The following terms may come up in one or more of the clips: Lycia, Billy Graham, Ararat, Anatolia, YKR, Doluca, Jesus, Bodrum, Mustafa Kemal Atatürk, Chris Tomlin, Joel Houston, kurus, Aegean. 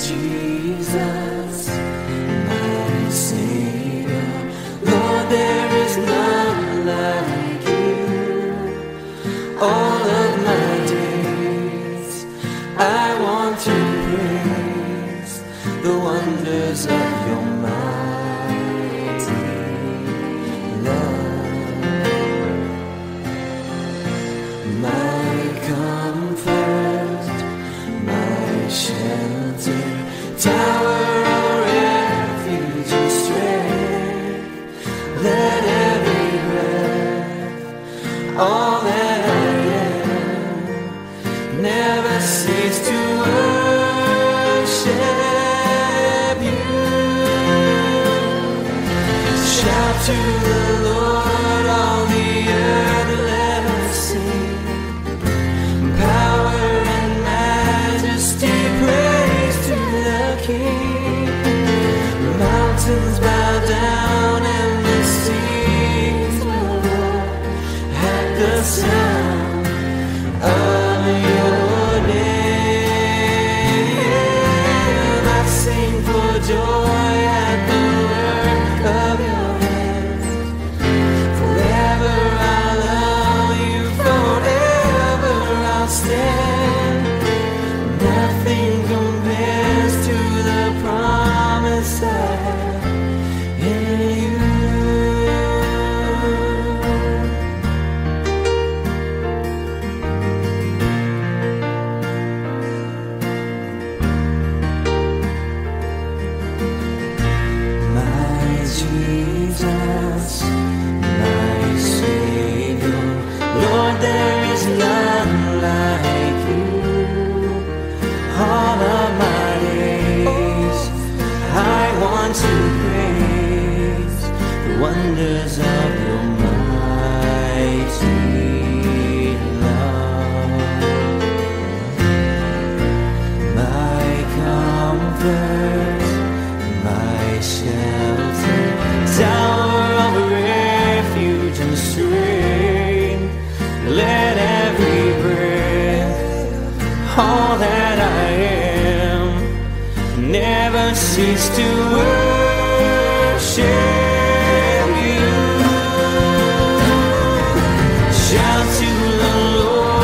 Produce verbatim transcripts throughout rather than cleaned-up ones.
Jesus, my Savior, Lord, there is none like you. All of my days, I want to praise the wonders of your mighty love. My comfort, my shelter, tower of refuge and strength, let every breath, all that I am, never cease to worship you. Shout to the Lord, all the earth, let us sing, power and majesty, mountains bow down and the seas will roar at the sound of your name. I sing for joy at the work of your hands. Forever I'll love you, forever I'll stand. Nothing compares to the promise I have. Wonders of your mighty love, my comfort, my shelter, tower of refuge and strength. Let every breath, all that I am, never cease to worship. Sing, power and majesty, praise to the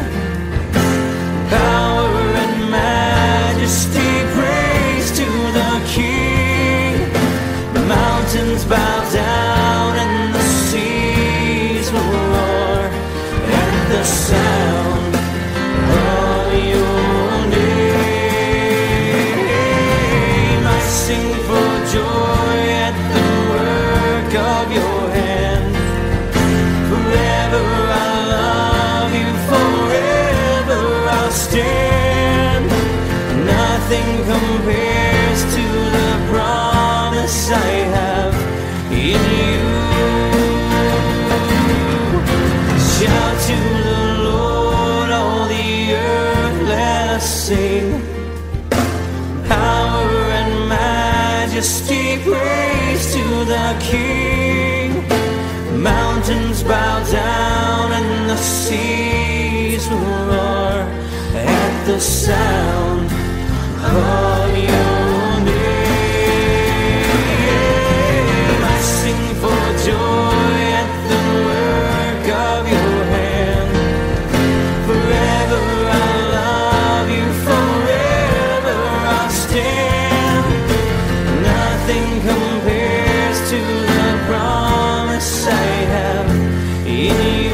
King. The mountains bow down and the seas will roar at the sound of your name. I sing for joy at the work of your hand. Forever I love, stand. Nothing compares to the promise I have in you. Shout to the Lord, all the earth, let us sing. Power and majesty, praise to the King. Mountains bow down and the seas will roar at the sound of your name. I sing for joy at the work of your hand. Forever I'll love you, forever I'll stand. Nothing compares to the promise I have in you.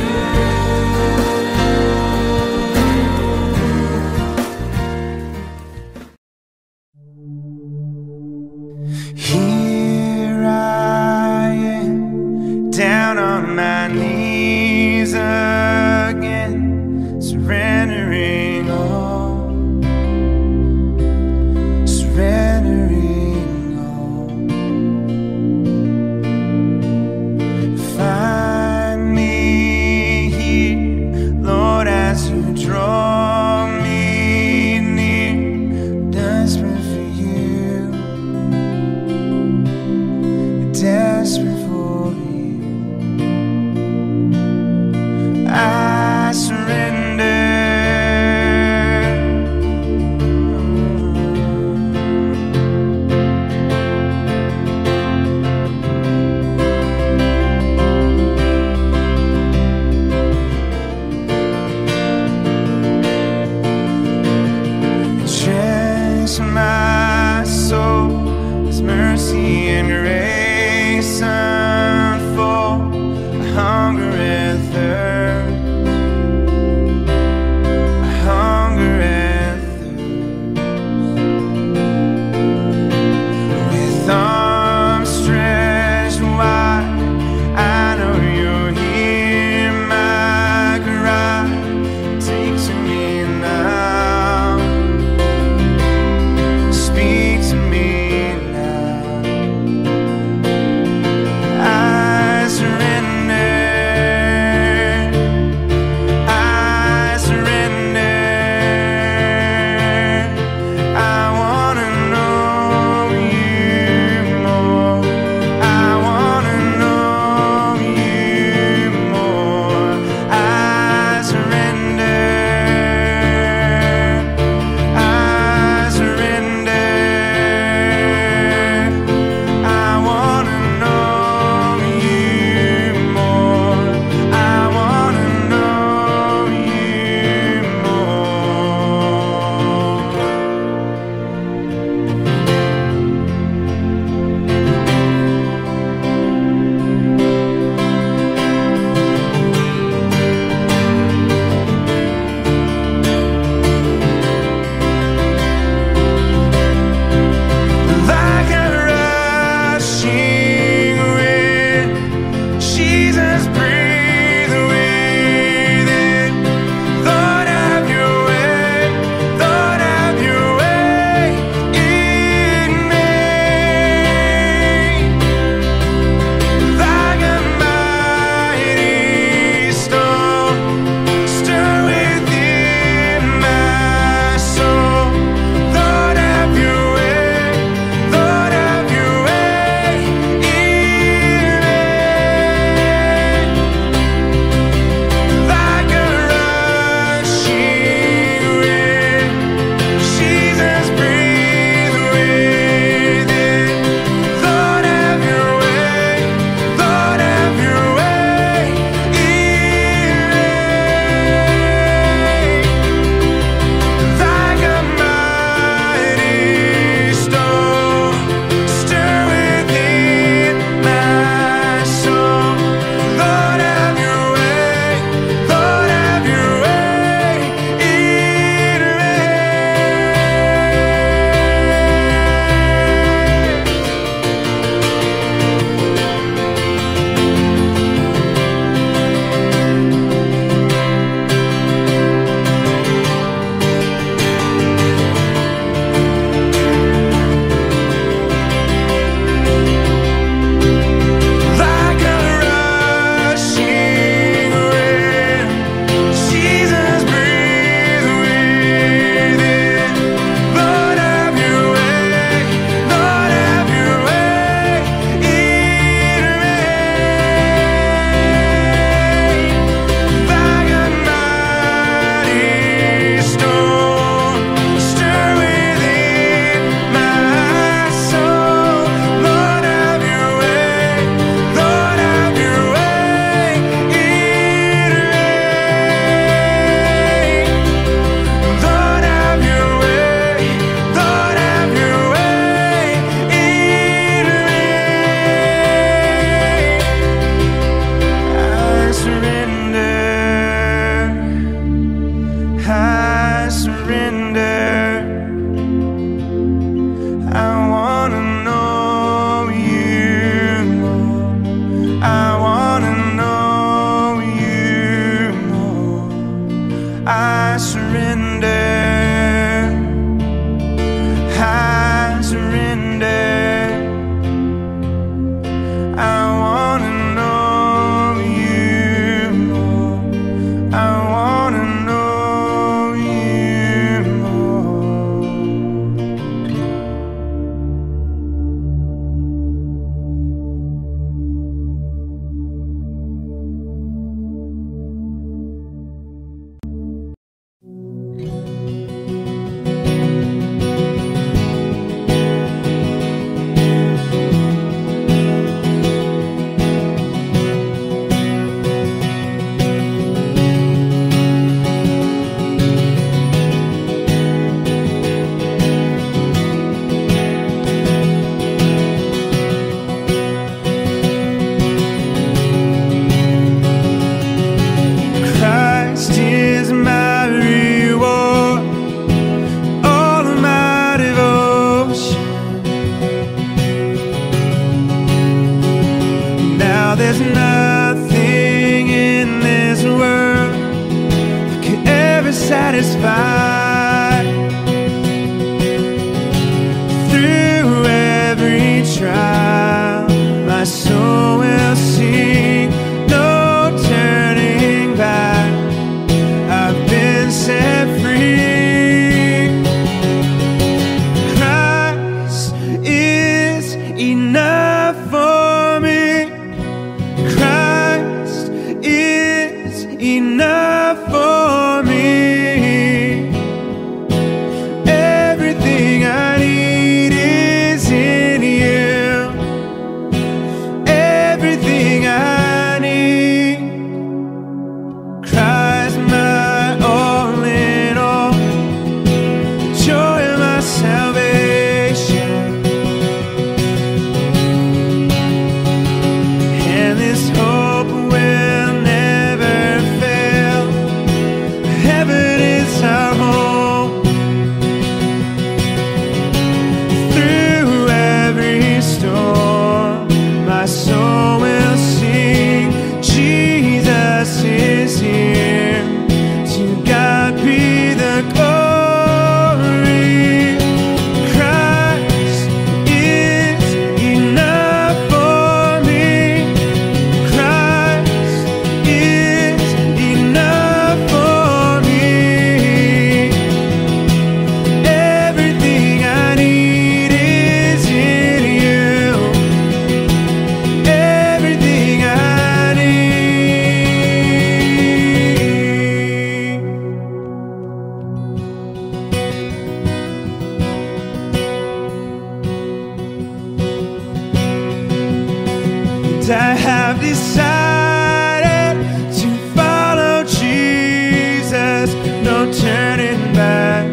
'Cause I have decided to follow Jesus. No turning back,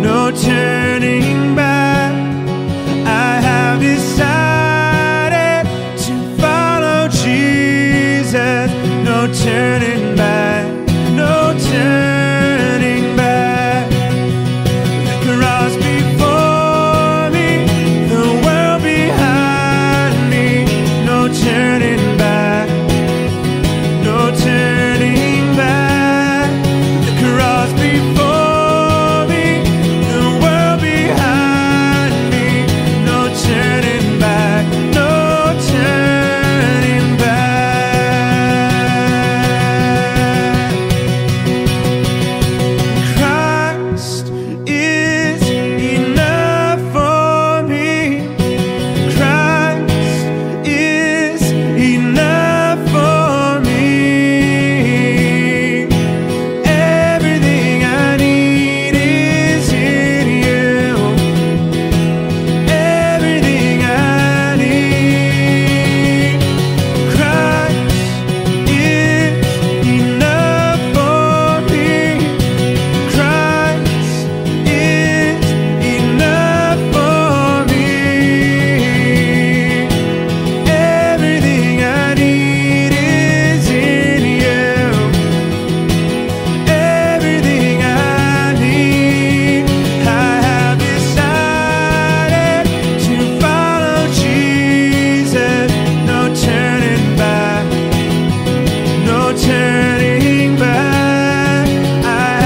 no turning back. I have decided to follow Jesus. No turning back, no turning back. The cross before me, the world behind me. No turning back, no turning back. The cross before me, the world behind me. No turning back, no turning back. Christ is enough for me. Christ is enough for me. Everything I need is in you. Everything I need. Christ is enough for me. Christ is enough for me. Everything I need is in you. Everything I need. I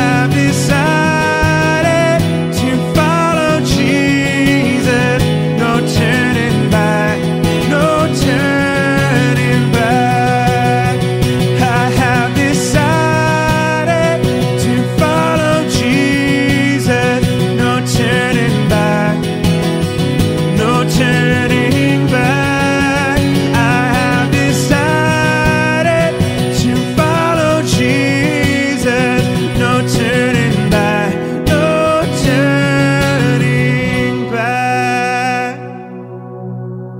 have decided to follow Jesus. No turning back, no turning back. I have decided to follow Jesus. No turning back, no turning back. I have decided to follow Jesus. No turning back, no turning back. I have decided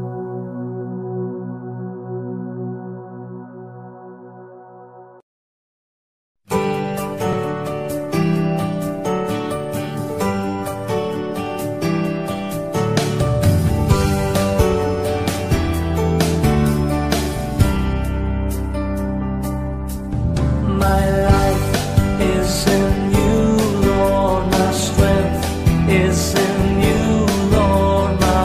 to follow Jesus. No turning back, no turning back. My life is in you, Lord. My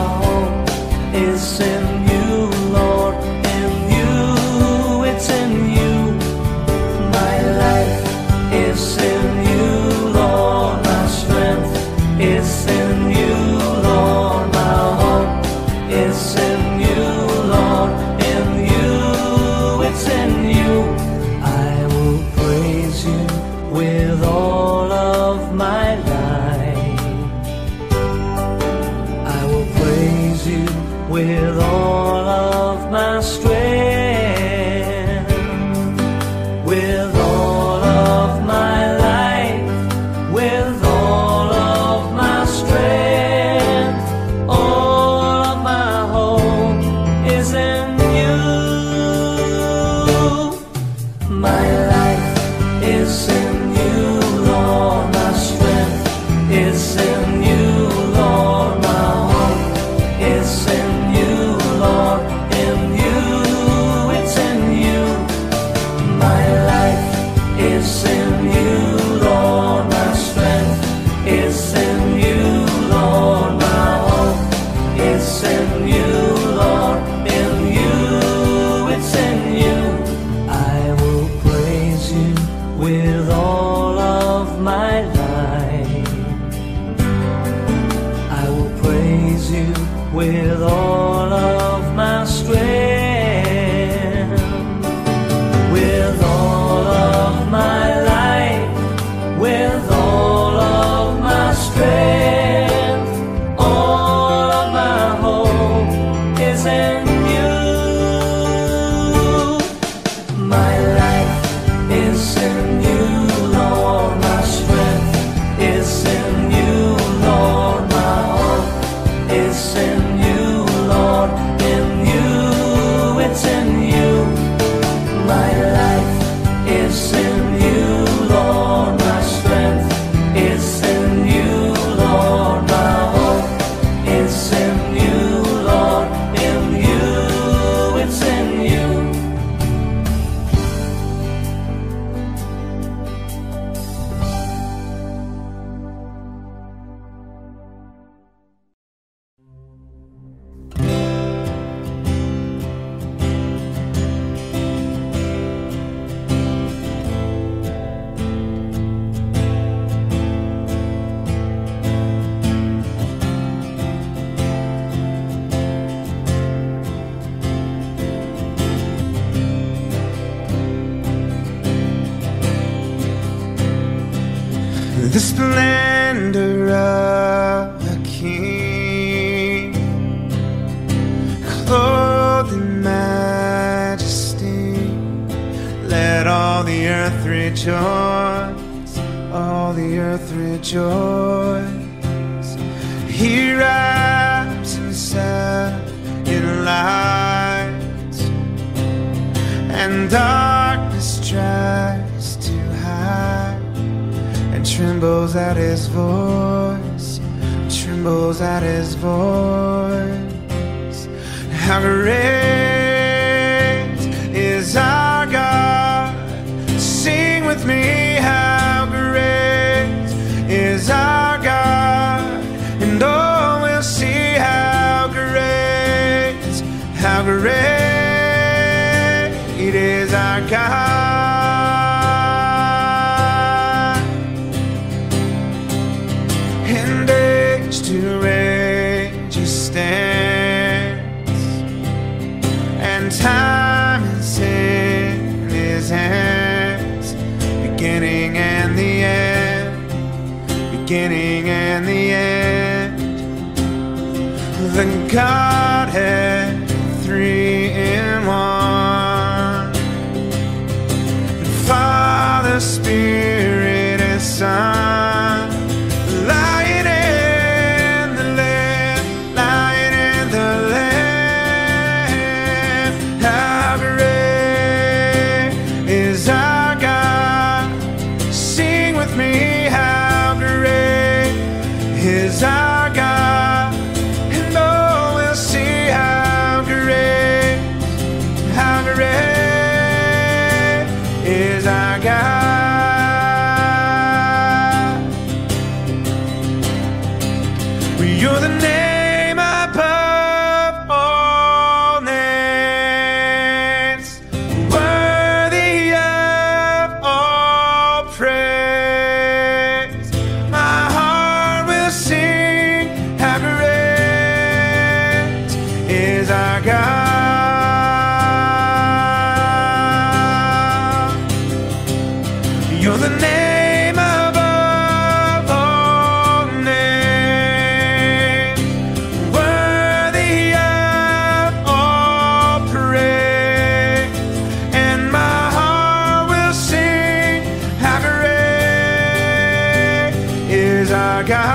strength is in you, Lord. My hope is in you, Lord. In you, it's in you. My life is in you, Lord. My strength is in you, Lord. My hope is in you, Lord. In you, it's in you. I will praise you with all of my life. I will praise you with all of my strength, with all of my life, with all of my strength. All of my hope is in you. My life is in you, Lord. My strength is in you, Lord. My hope is in you, Lord. In you, it's in you. My life is in you, Lord. My strength is in you, Lord. My hope is in you, Lord. In you, it's in you. I will praise you with all of my life. I will praise you with all of my strength, with all of my life, with all of my strength. All of my hope is in you. My life is in you, Lord. My strength is in you, Lord. My hope is in you, Lord. In you, splendor of the King, clothed in majesty. Let all the earth rejoice, all the earth rejoice. He wraps himself in light, and darkness tries to hide, and trembles at his voice, trembles at his voice. How great is our God? Sing with me, how great is our God? And oh, we'll see how great, how great it is our God. Time is in his hands, beginning and the end, beginning and the end. The Godhead, three in one, Father, Spirit, and Son. God,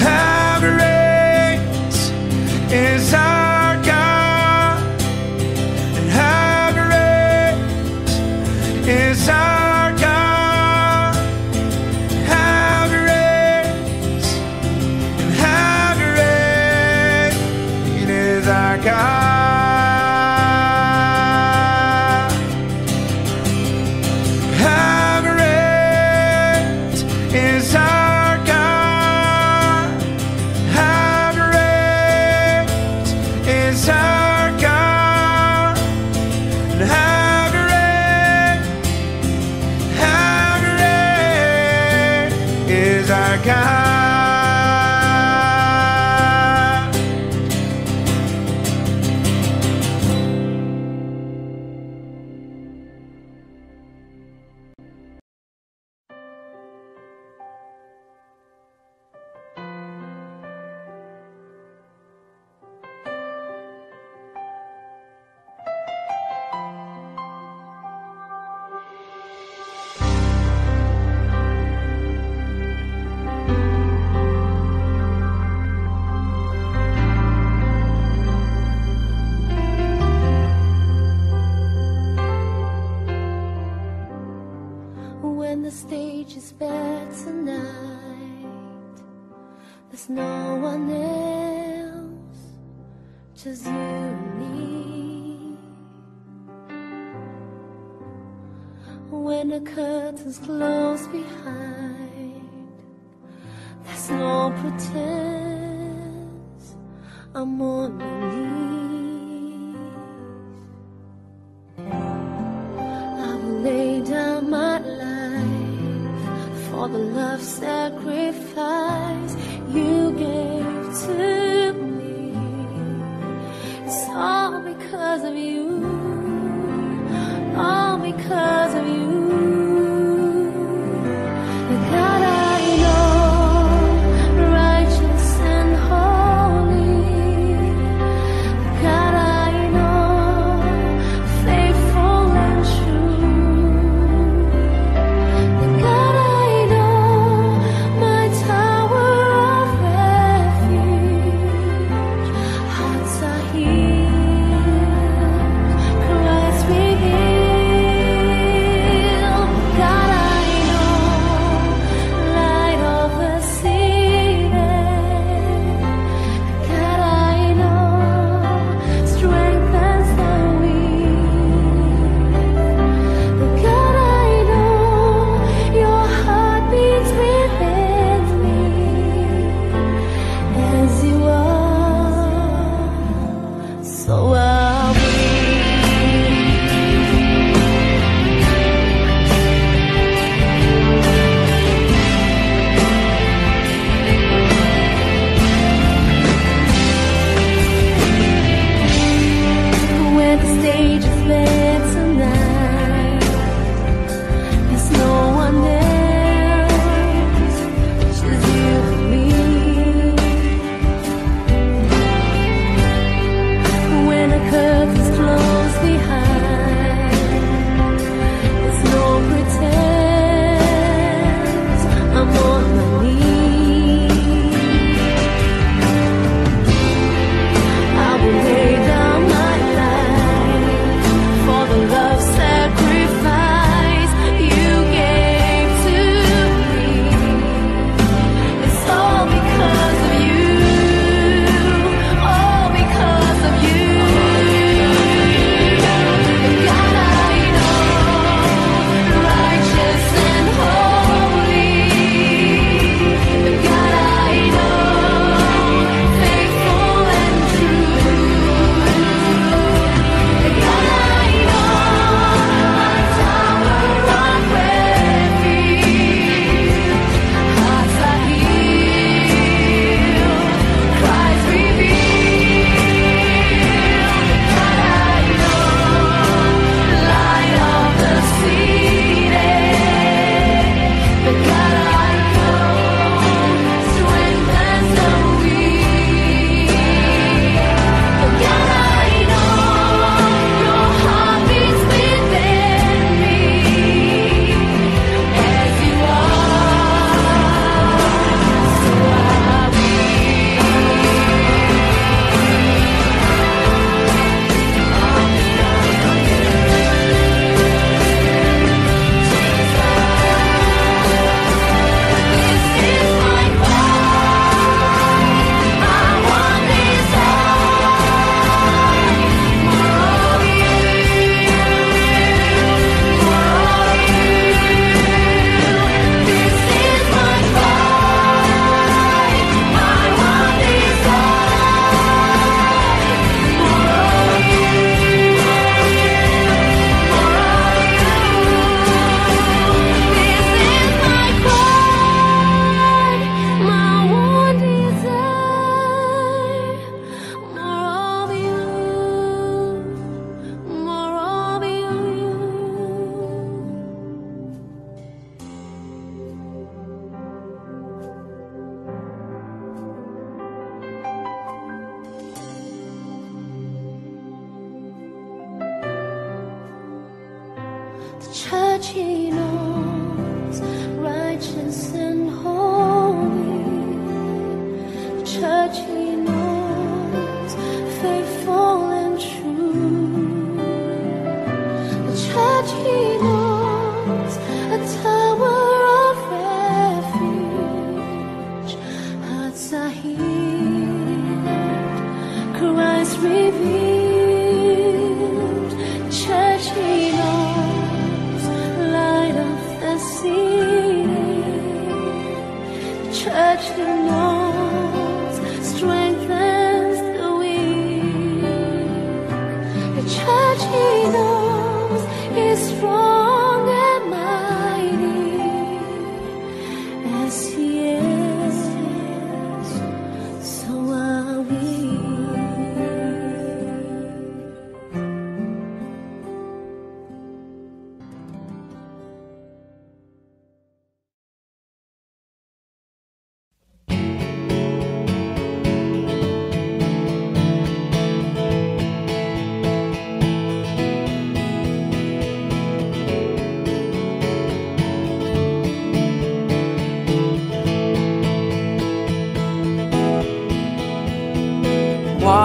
how great is our God, and how great is our God, how great, and how great is our God. when the curtains close behind. There's no pretense, I'm on my knees. I will lay down my life for the love sacrifice you gave to me. It's all because of you. All because of you. Revealed, church he knows.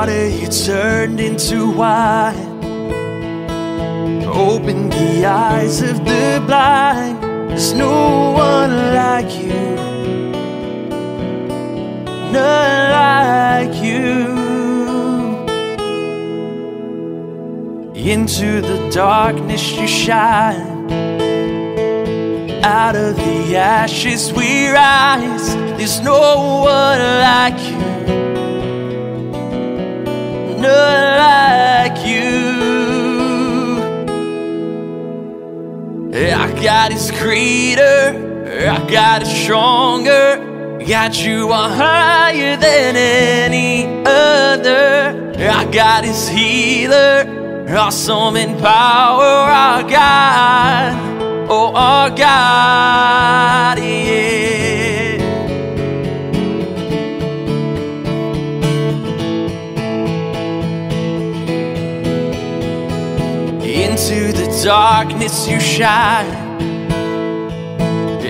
water you turned into wine. Open the eyes of the blind. There's no one like you, none like you. Into the darkness you shine, out of the ashes we rise. There's no one like you, none like you. I got his greater, I got it stronger, got you are higher than any other. I got his healer, awesome in power, our God, oh our God, yeah. Into the darkness you shine,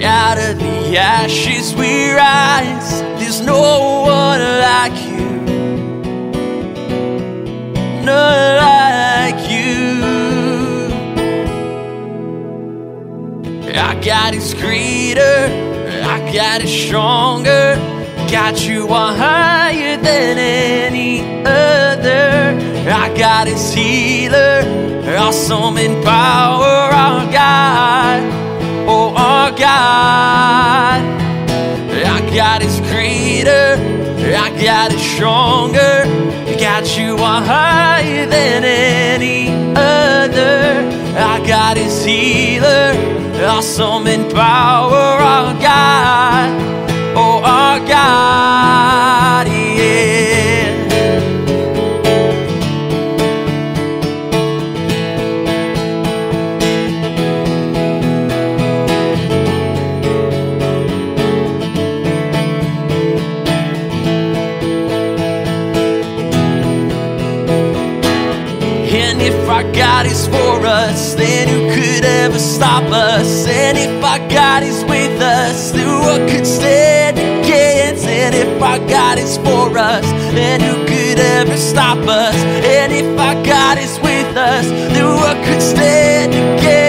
out of the ashes we rise. There's no one like you, none like you. I got is greater, I got is stronger, got you are higher than any other. I got is healer, awesome in power, our God, oh our God. I got is greater, I got is stronger, got you are higher than any other. I got is healer, awesome in power, our God, oh our God, yeah. God is for us, then who could ever stop us? And if our God is with us, then what could stand against? And if our God is for us, then who could ever stop us? And if our God is with us, then what could stand against?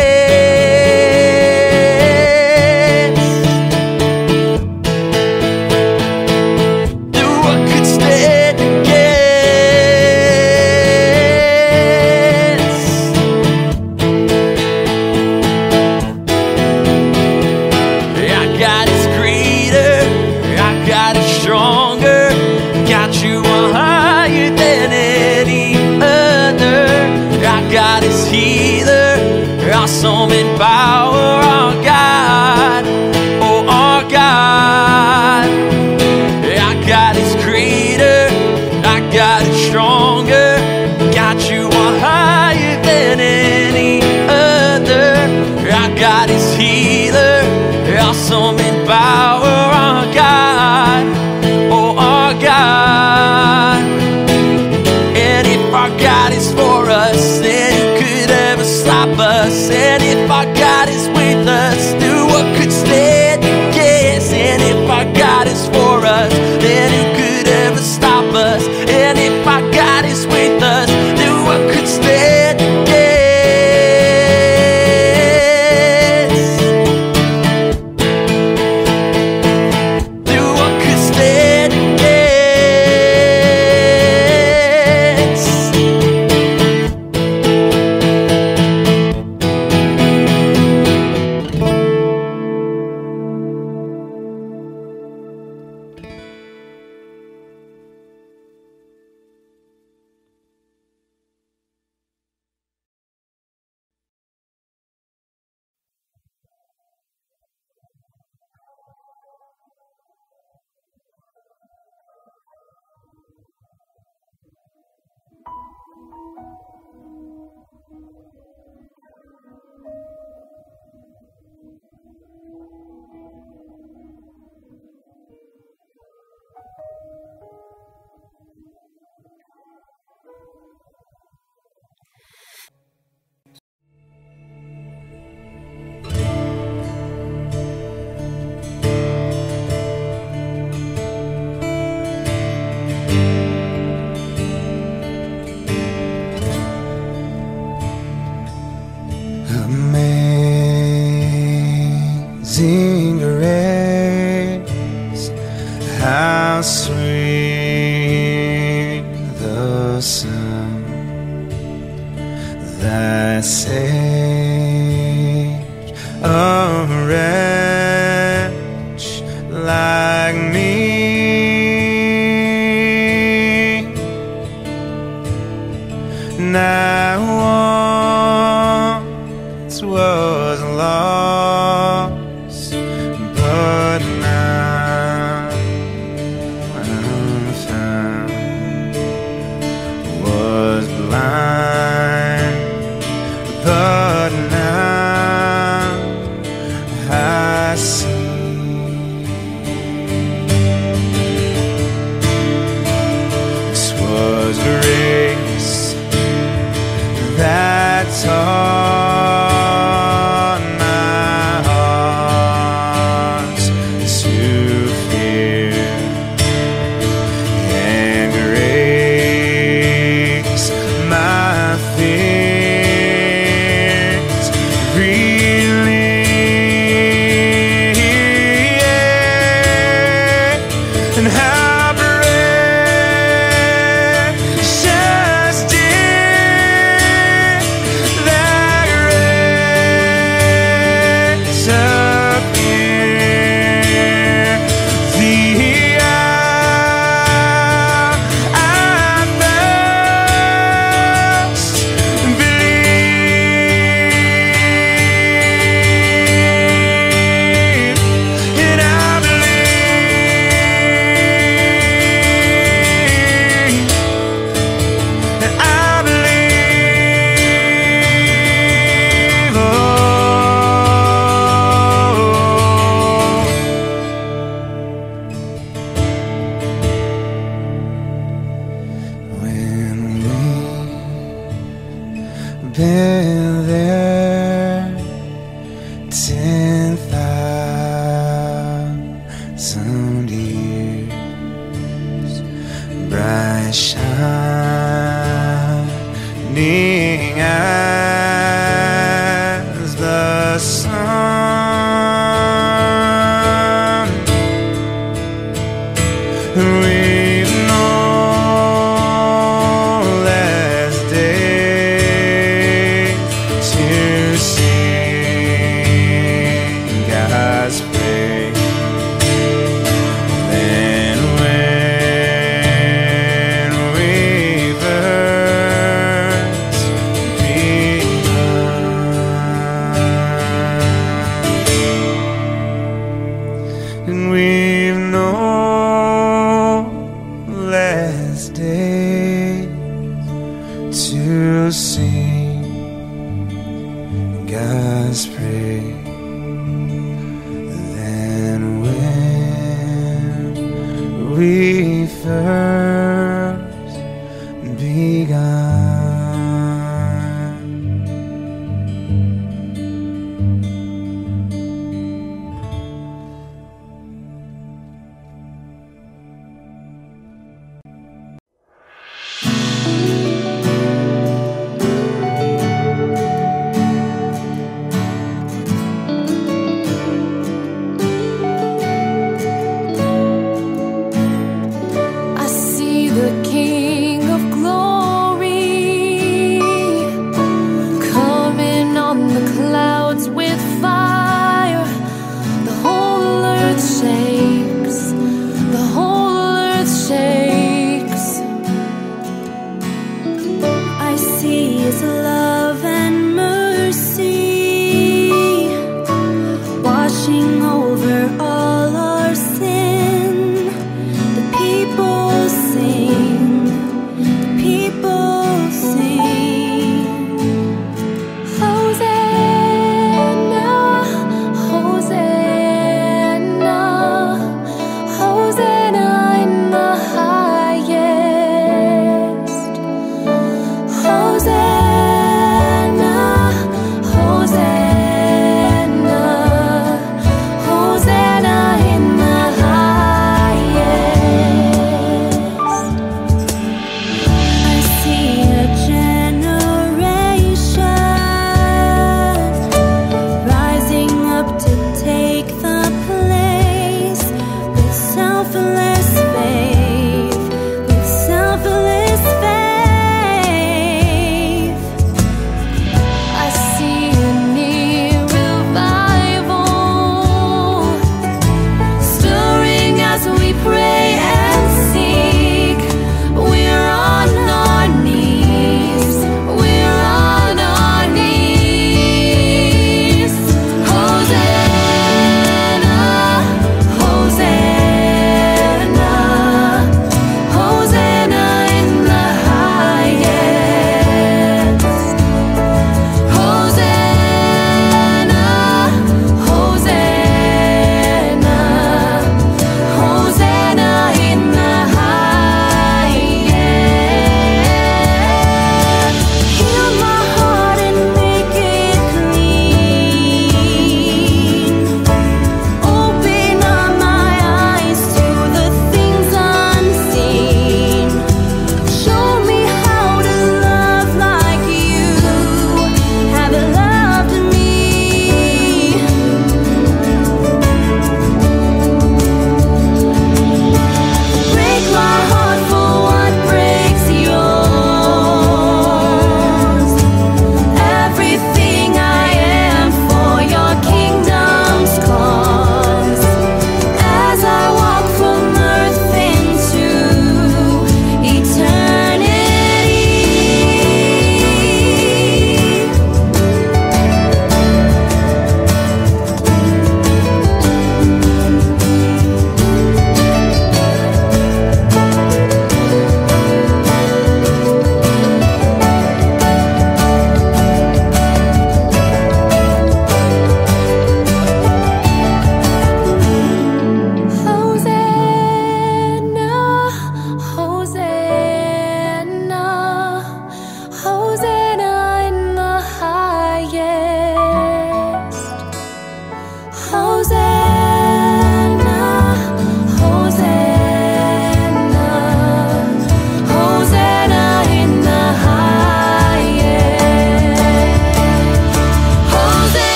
amazing grace, how sweet the sound that saved a wretch like me. Now once was lost, but now I'm found. Was blind, but now I see. This was grace that taught my heart to fear, and grace my fears relieved. And how been there ten thousand years, bright shining as the sun, we've known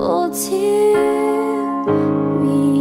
faithful to me.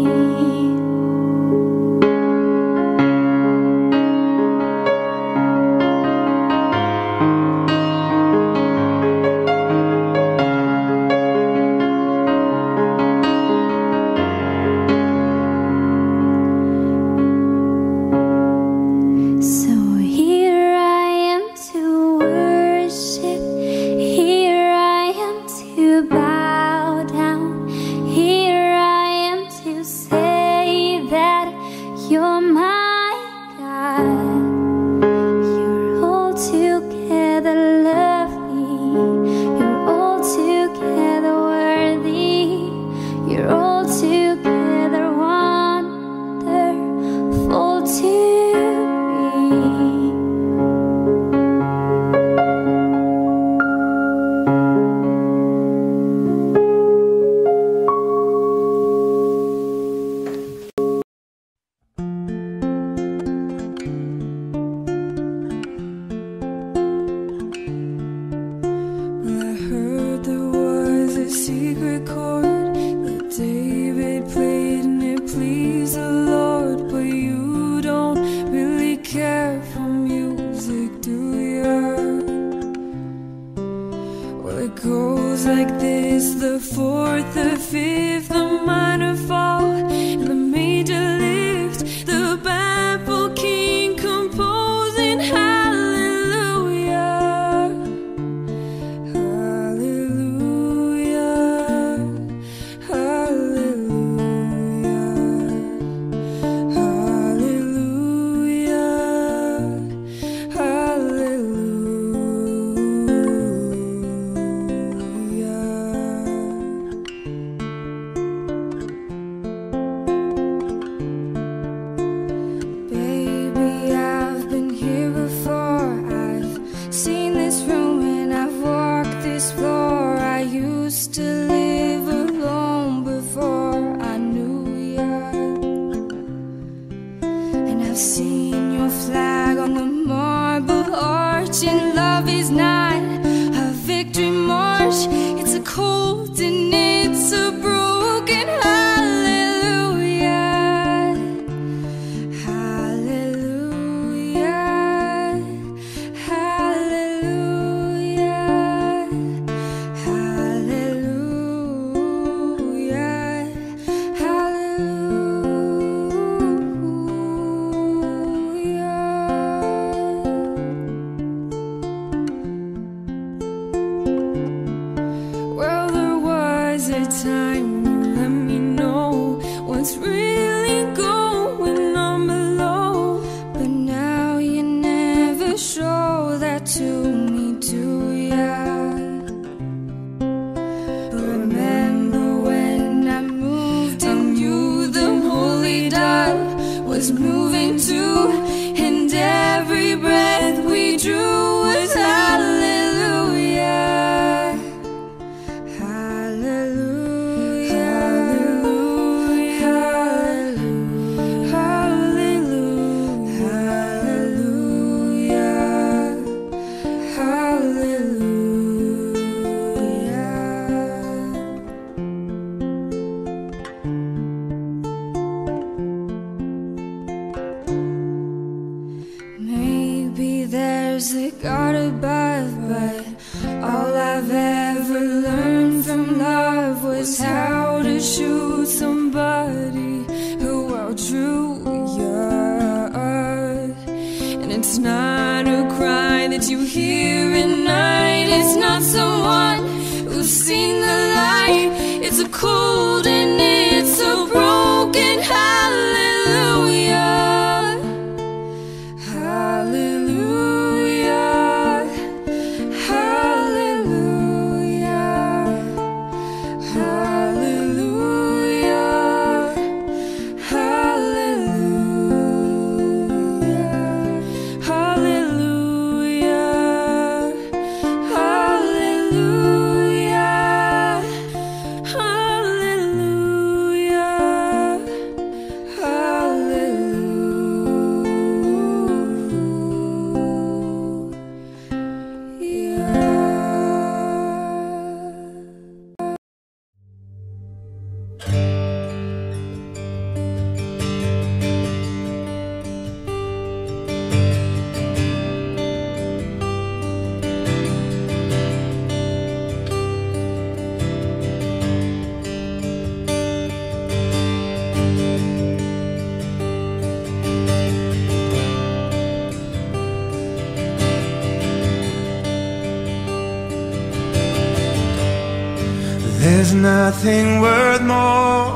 There's nothing worth more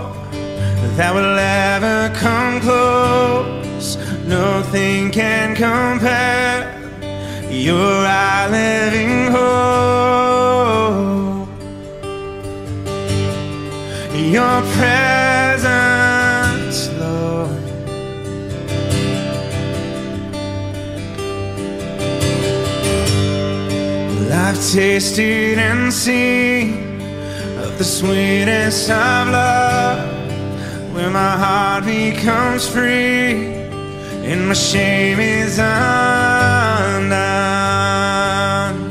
that will ever come close. Nothing can compare. You're our living hope. Your presence, Lord, well, I've tasted and seen of the sweetest of love, where my heart becomes free and my shame is undone.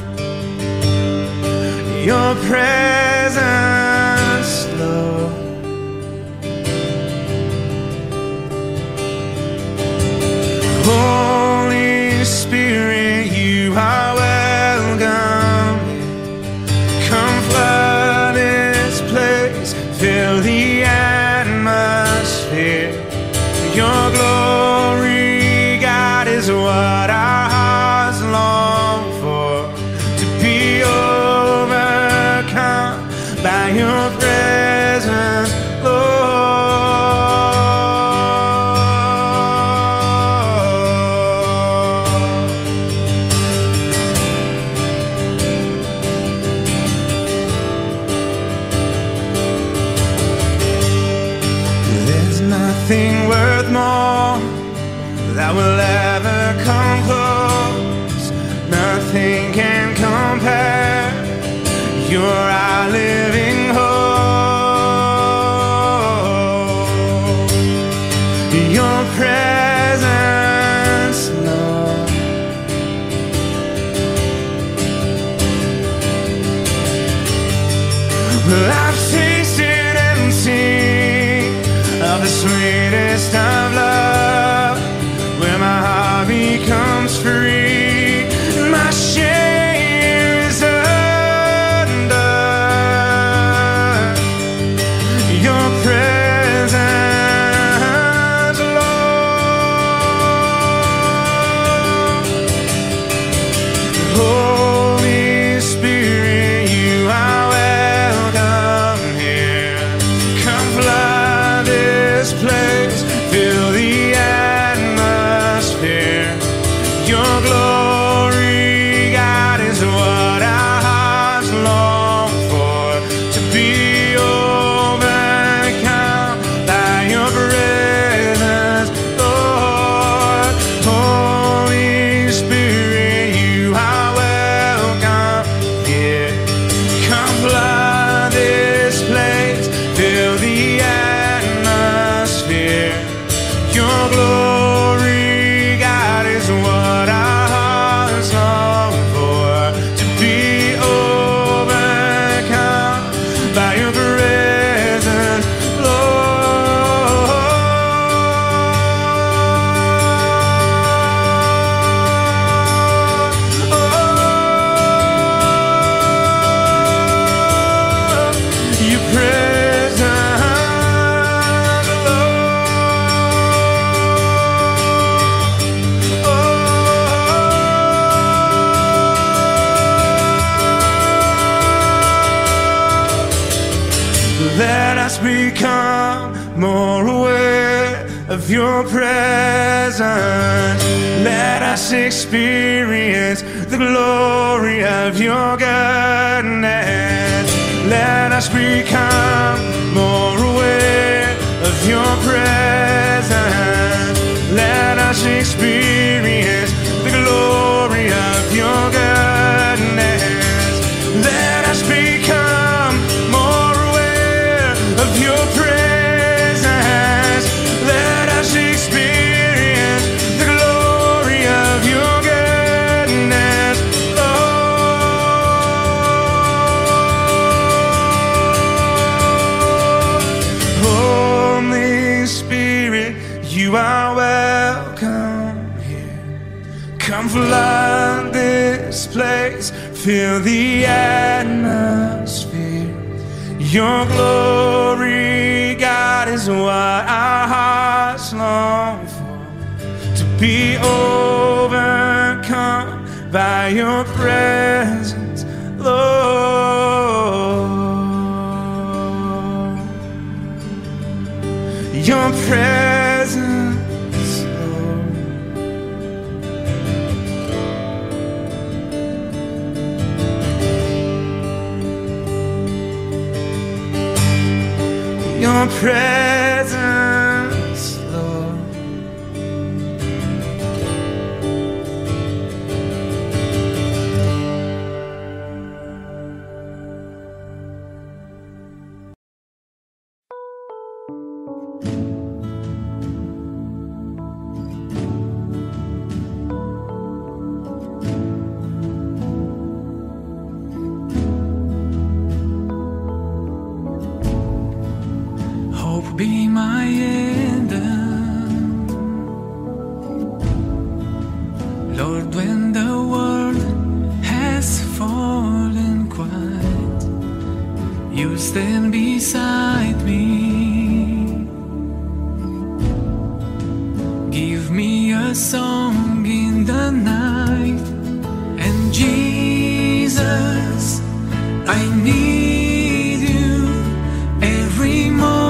Your presence, Lord, Holy Spirit, you are welcome. Come flood this place, fill the atmosphere. Your glory, what our hearts long for, to be overcome by your presence, Lord. There's nothing worth more that will ever come close. Nothing can compare. You're our living hope. Your presence, Lord, well, I've tasted and seen of the sweetest of love, where my heart becomes free, my shame is undone. Your presence, Lord, Holy Spirit, you are welcome here. Come flood this place, fill the atmosphere. Your glory, God, is what our hearts long for, to be overcome by your presence, Lord. Holy Spirit, you are welcome here. Come flood this place, fill the atmosphere. Your glory, let us become more aware of your presence. Let us experience the glory of your goodness. Let us become more aware of your presence. Let us experience the glory of your goodness. Let us become your presence. Let us experience the glory of your goodness, Lord. Holy Spirit, you are welcome here. Come flood this place, fill the atmosphere. Your glory, God, is what our hearts long for, to be overcome by your presence, Lord. your presence, Lord. Your presence, Lord. Be my anthem, Lord, when the world has fallen quiet, you stand beside me. Give me a song in the night, and Jesus, I need you every morning.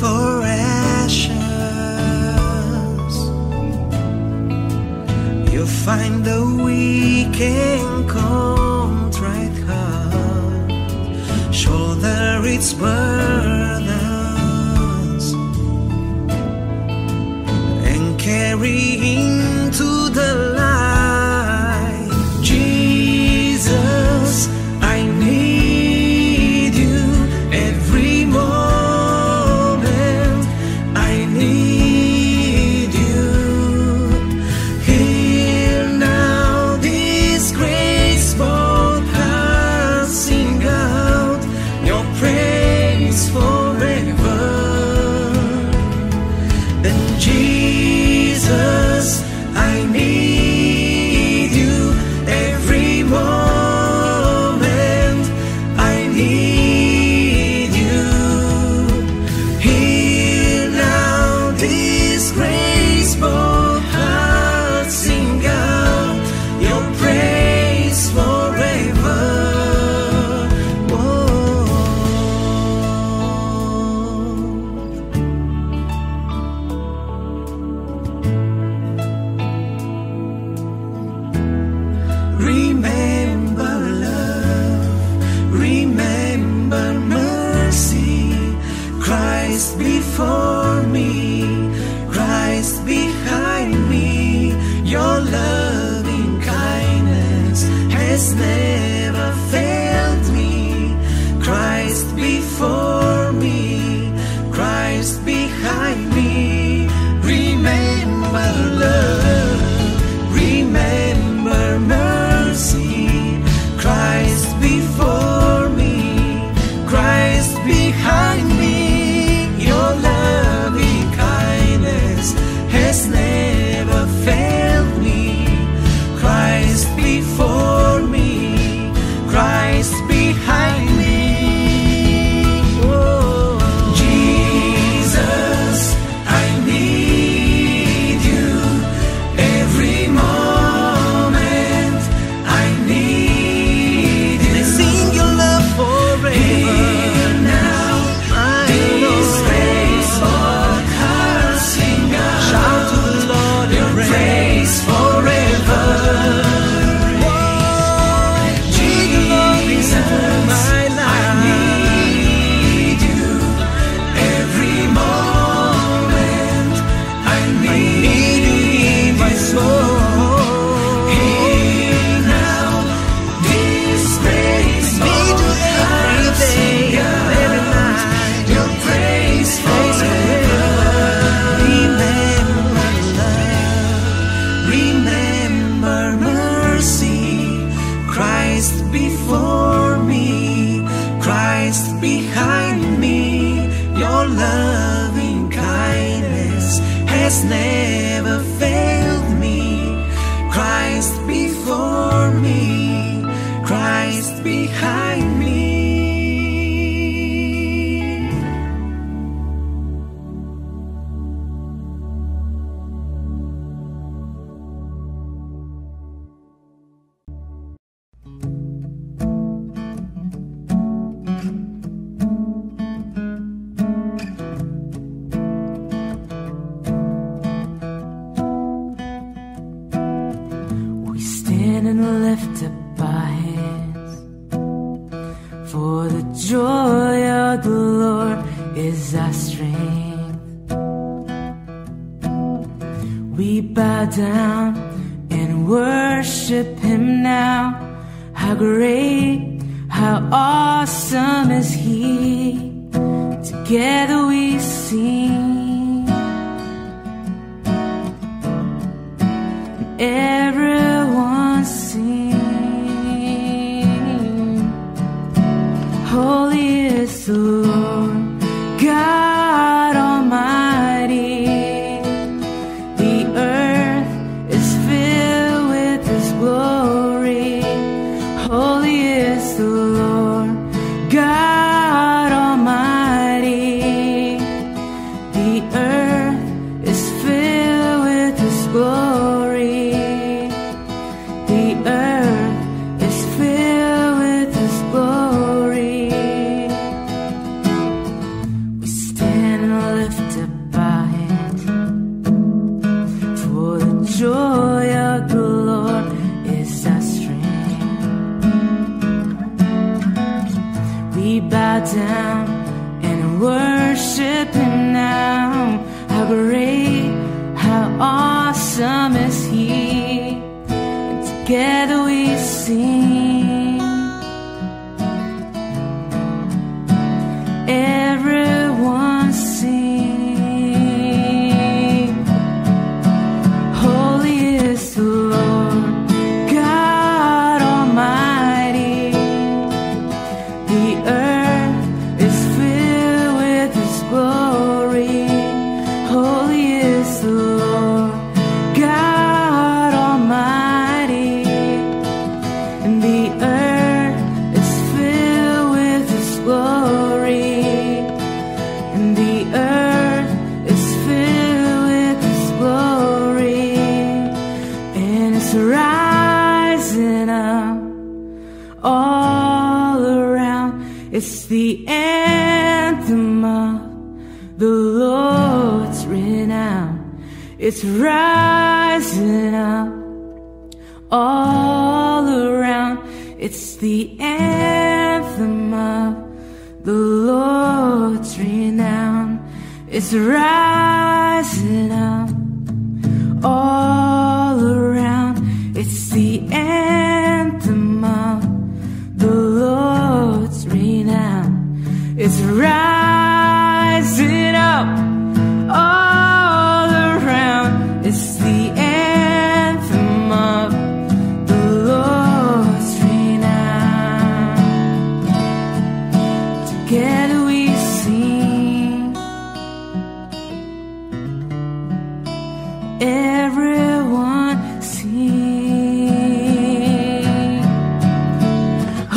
For ashes, you find the weak and contrite heart, shoulder its burdens, and carry into the light. Jesus, I need you every morning. Christ before me, Christ behind me. For the joy of the Lord is our strength. We bow down and worship Him now. How great, how awesome is He. Together we sing. And everyone sing. Holy is the Lord God Almighty. The earth is filled with His glory. Holy is the Lord God. Down and worship Him now. How great, how awesome is He. And together we sing. Everyone sing. Holy is the Lord God Almighty. The earth rising up all around. It's the anthem of the Lord's renown. It's rising up all around. It's the anthem of the Lord's renown. It's rising up all around. It's the anthem of the Lord's renown. It's rising up all around. It's the anthem of the Lord's renown. Together we sing. Everyone sing. I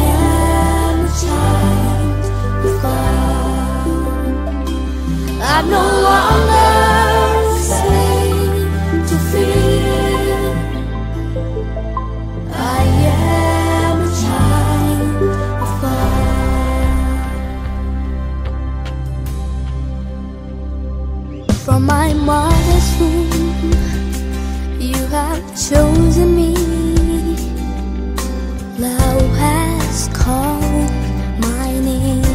am a child. I no longer slave to fear. I am a child of God. From my mother's womb, you have chosen me. Love has called my name.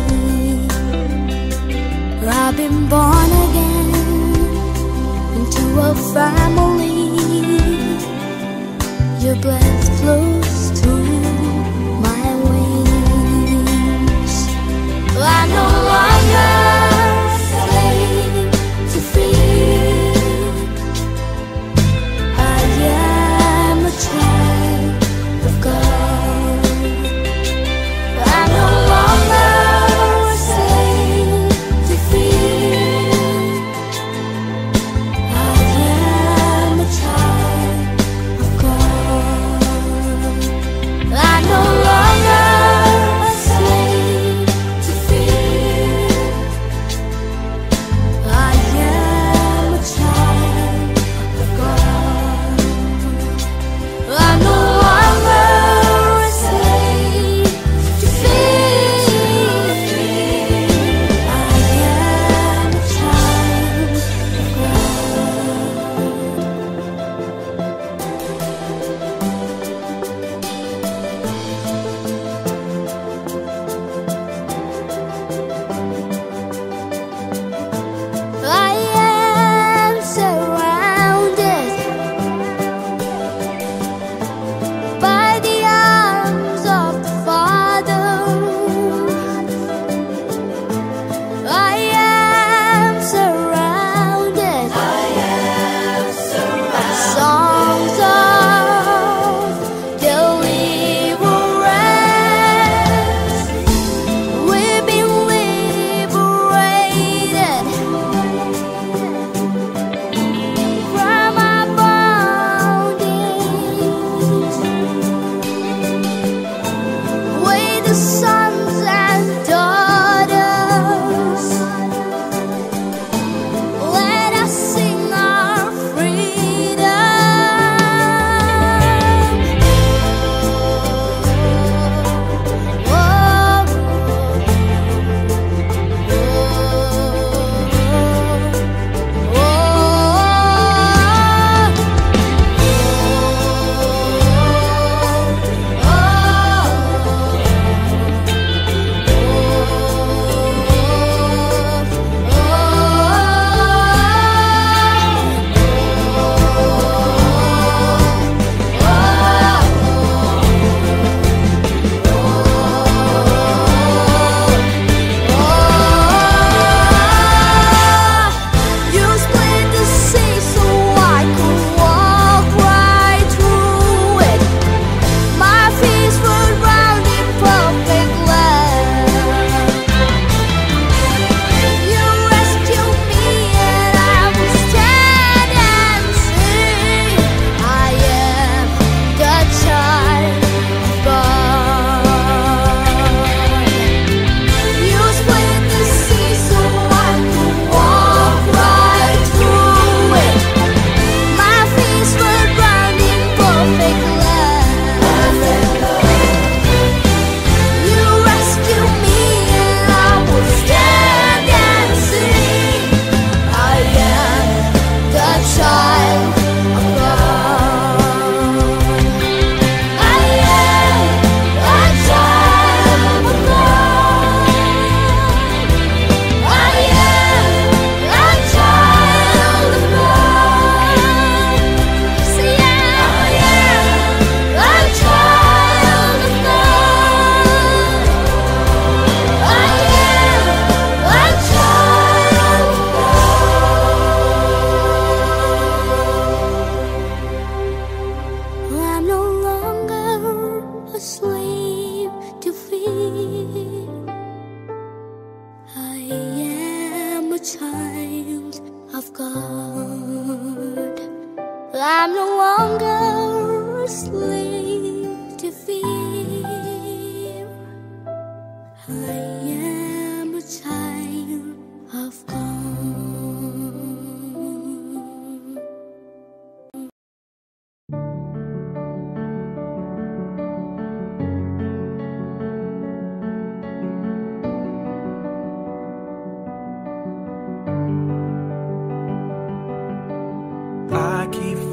I've been born again into a family. Your breath flows through my wings. I no longer I am a child of God.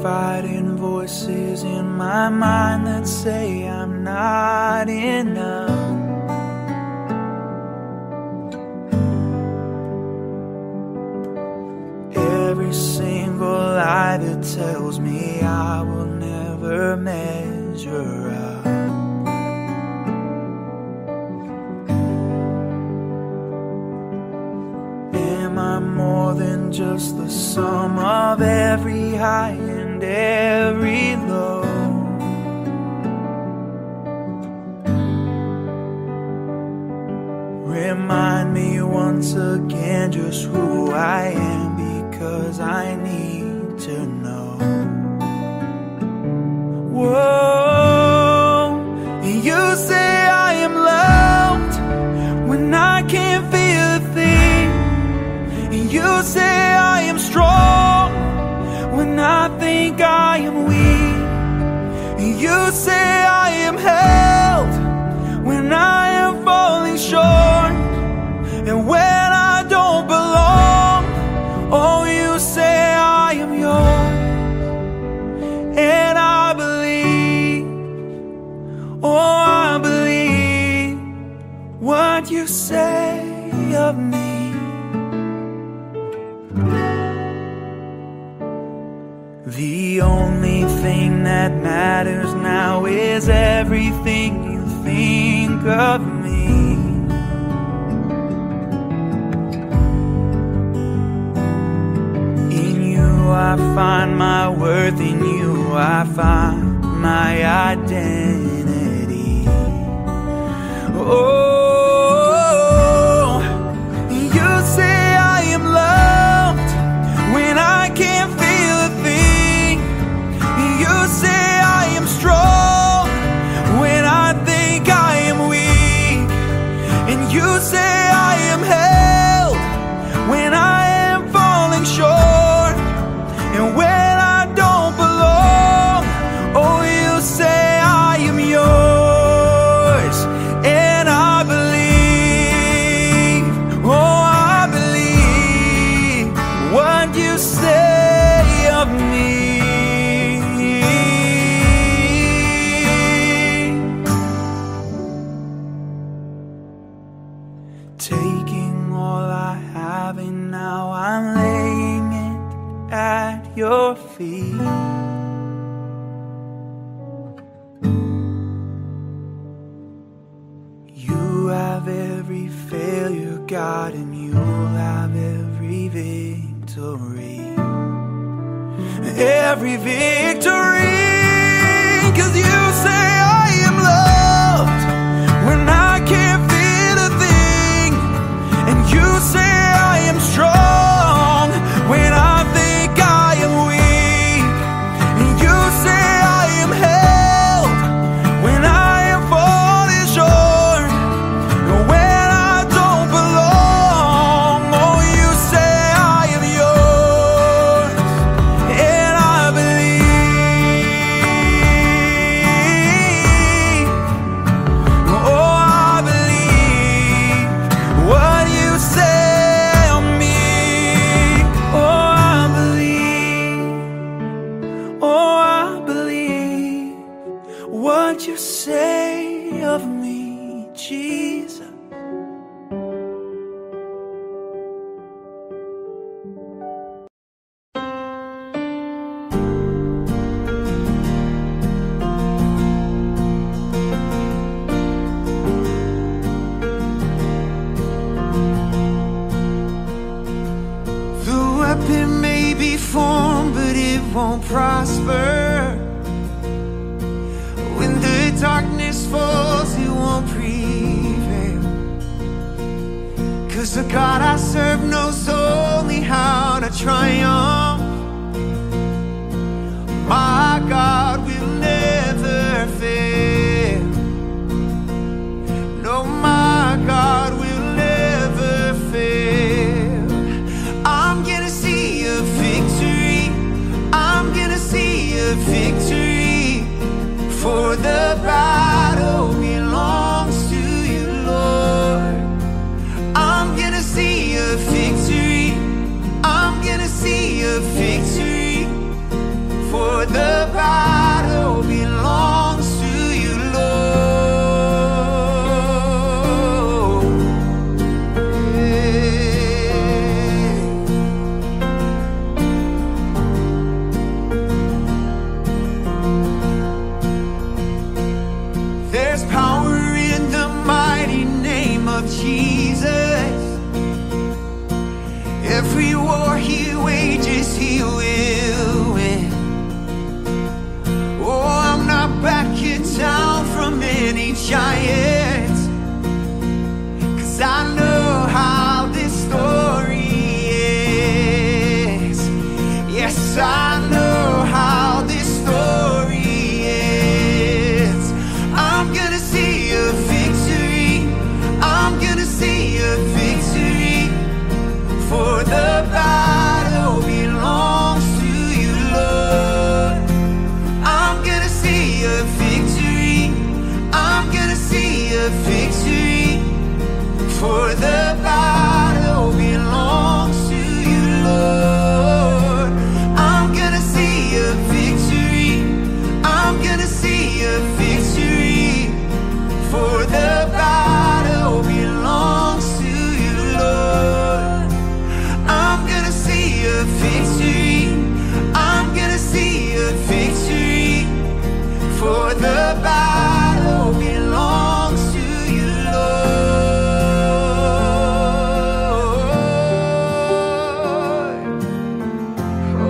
fighting voices in my mind that say I'm not enough. Every single lie that tells me I will never measure up. Am I more than just the sum of every high and every low? Remind me once again just who I am, because I need to know. Whoa, you say I am loved when I can't feel a thing. You say I am strong when I think I am weak. You say I am held when I am falling short. And when I don't belong, oh, you say I am yours. And I believe, oh, I believe what you say of me. The only thing that matters now is everything you think of me. I find my worth, in you I find my identity. Oh, you say I am loved when I can't feel a thing. You say I am strong when I think I am weak. And you say I am held when I am falling short. And when I don't belong, oh, you say I am yours. And I believe, oh, I believe what you say of me. Taking all I have and now I'm laying it at your feet. You have every failure, God, and you'll have every victory. Every victory, 'cause you say I am loved when I can't feel a thing. And you say I am strong when I He wages, He will win. Oh, I'm not backing down from any giant, 'cause I know how this story is. Yes, I know how this story is. I'm gonna see a victory. I'm gonna see a victory. For the battle belongs to you, Lord. I'm gonna see a victory. I'm gonna see a victory. For the battle belongs to you, Lord. I'm gonna see a victory. I'm gonna see a victory. For the battle belongs to you, Lord. I'm gonna see a victory. I'm gonna see a victory. For the battle belongs to you, Lord. Oh.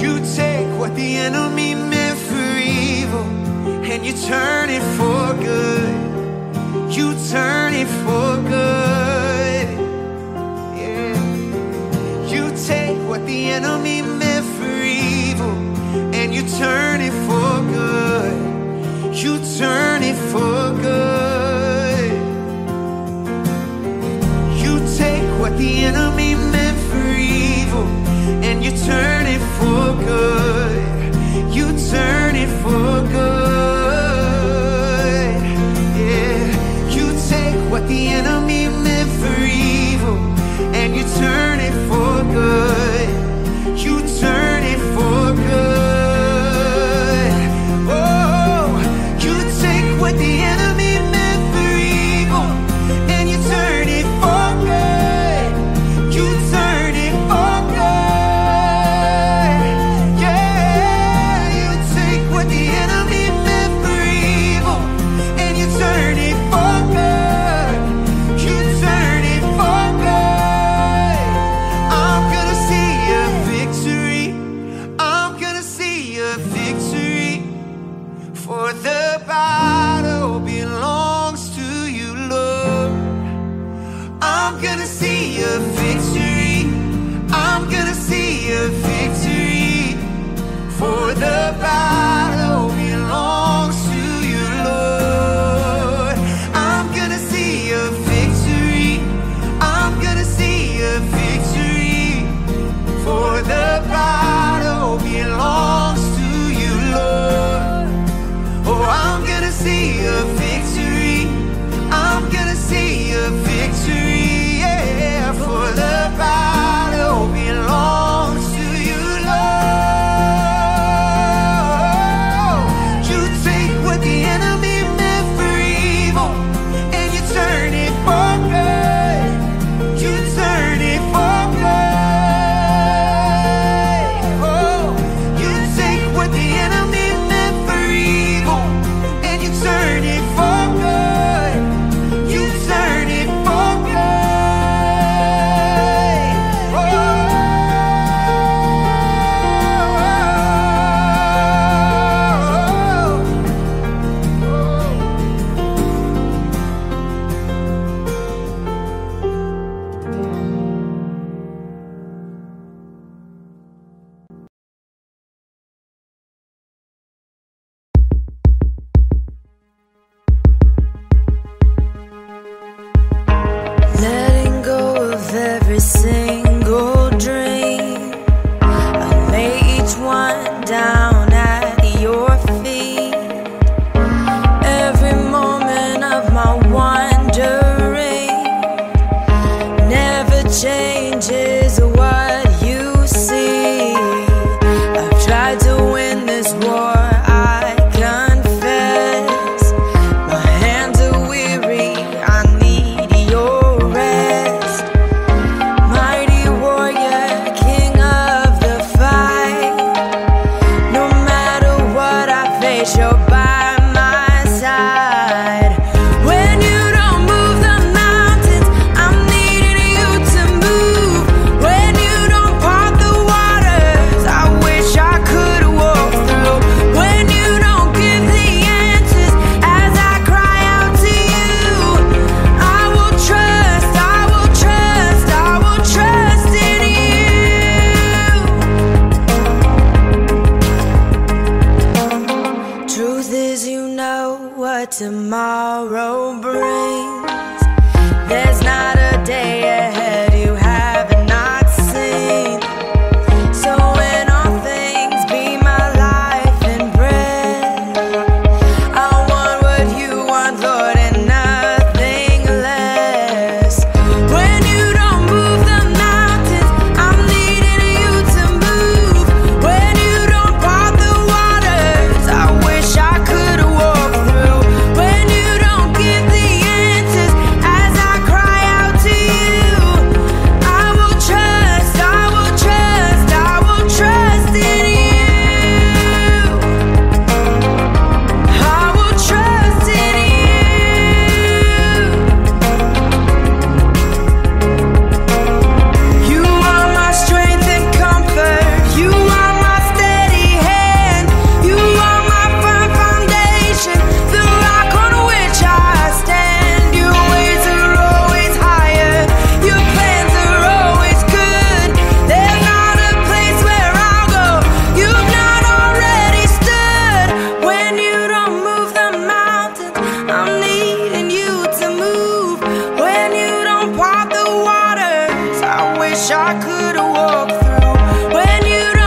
You take what the enemy meant for evil and you turn it for good. You turn it for good. Yeah. You take what the enemy meant for evil and you turn it for good. You turn it for good. You take what the enemy meant for evil and you turn it for good. You turn it for good. Yeah. You take what the enemy meant for evil and you turn it for good. You turn it for good. Oh, you take what the enemy meant for evil and you turn it for good. You turn it for good. Yeah, you take what the enemy meant for evil and you turn it for good. You turn it for good. I'm gonna see a victory. I'm gonna see a victory. For the battle belongs to you, Lord. I'm gonna see a victory. I'm gonna see a victory. For the battle belongs to you, Lord. I'm gonna see a victory. I'm gonna see a victory. For the battle belongs to you, Lord. Oh, I'm gonna see a victory. I'm gonna see a victory. Yeah, for the battle belongs to you, Lord. You take what the enemy meant for evil and you turn it for good. You turn it for good. Oh, you tomorrow brings. There's not a day ahead you have not seen. So in all things be my life and bread. I want what you want, Lord, and nothing less. When you don't move the mountains, I'm needing you to move. When you don't part the waters, I wish I could walk through. When you don't give the answers, as I cry out to you, I will trust, I will trust, I will trust in you. I will trust in you. You are my strength and comfort. You are my steady hand. You are my firm foundation, the rock on which I stand. Your ways are always higher. Your plans are always good. There's not a place where I'll go you've not already stood. When you don't move the mountains, I'm needing you to move. When you don't part the waters, I wish I could walk through.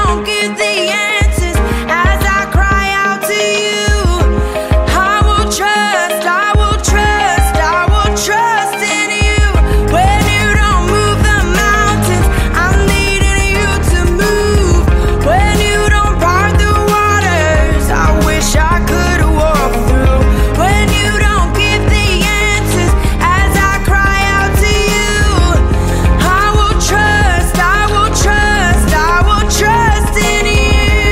When you don't get the answers, as I cry out to you, I will trust, I will trust, I will trust in you. When you don't move the mountains, I'm needing you to move. When you don't part the waters, I wish I could walk through. When you don't give the answers, as I cry out to you, I will trust, I will trust, I will trust in you. I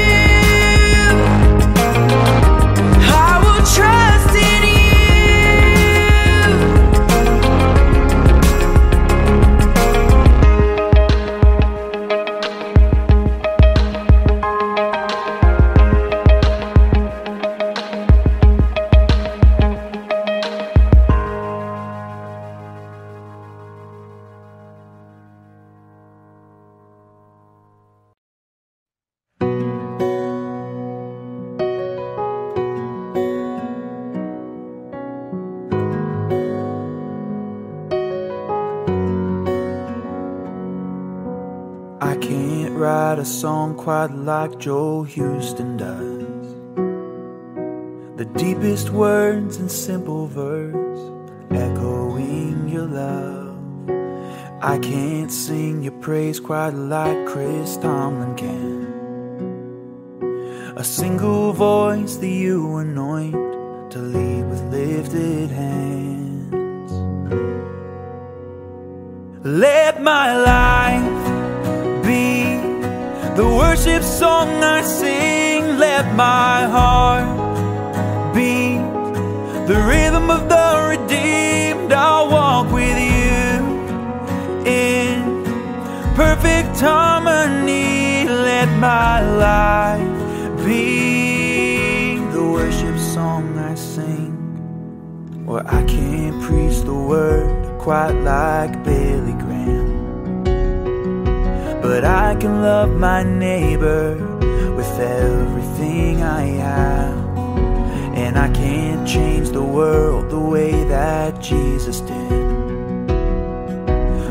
will trust in you. I can't write a song quite like Joel Houston does. The deepest words in simple verse, echoing your love. I can't sing your praise quite like Chris Tomlin can. A single voice that you anoint to lead with lifted hands. Let my life be the worship song I sing. Let my heart be the rhythm of the redeemed. I'll walk with you in perfect harmony. Let my life be the worship song I sing. Well, I can't preach the word quite like Billy Graham, but I can love my neighbor with everything I am. And I can't change the world the way that Jesus did,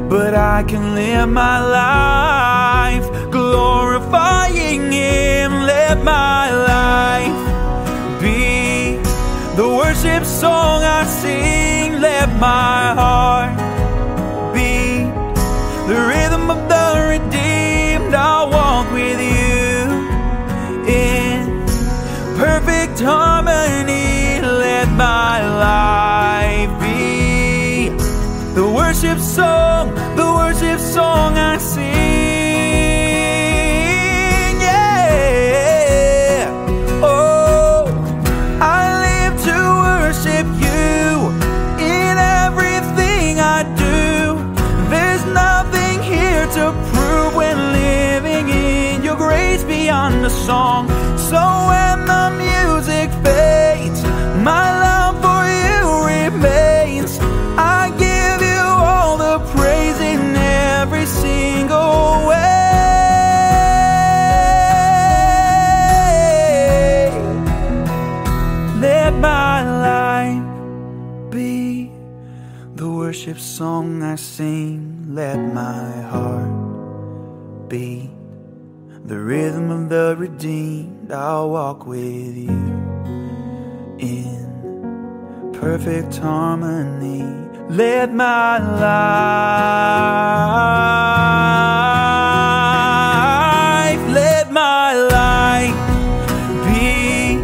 but I can live my life glorifying Him. Let my life be the worship song I sing. Let my heart be the rhythm of the redeemed. I'll walk with you in perfect harmony. Let my life be the worship song, the worship song I sing. Yeah, oh, I live to worship you in everything I do. There's nothing here to prove when grace beyond the song. So when the music fades, my love for you remains. I give you all the praise in every single way. Let my life sing, let my heart beat the rhythm of the redeemed. I'll walk with you in perfect harmony. Let my life, let my life be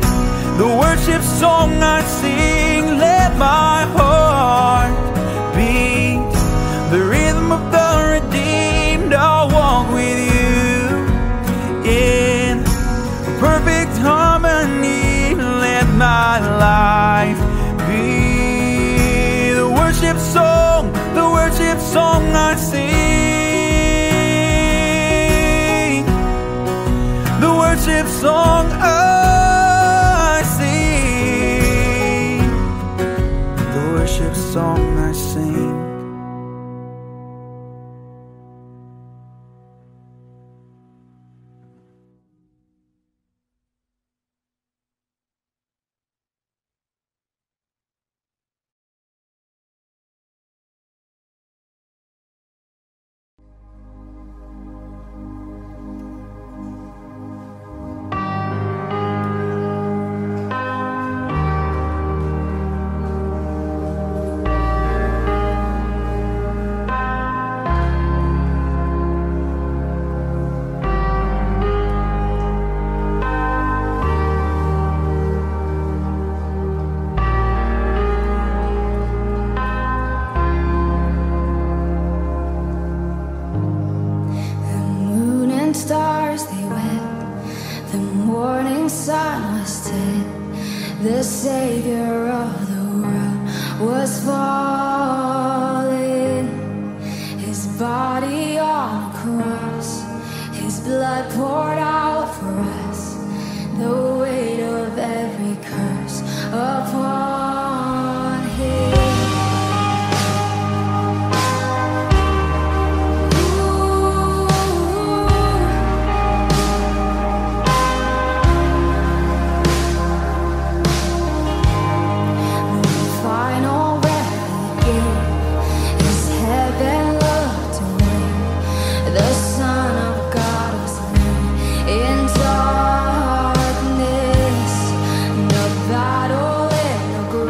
the worship song I sing. Let my heart beat the rhythm of the redeemed. I'll walk with you in perfect harmony. Let my life be the worship song, the worship song I sing, the worship song I sing, the worship song I sing. Battle in the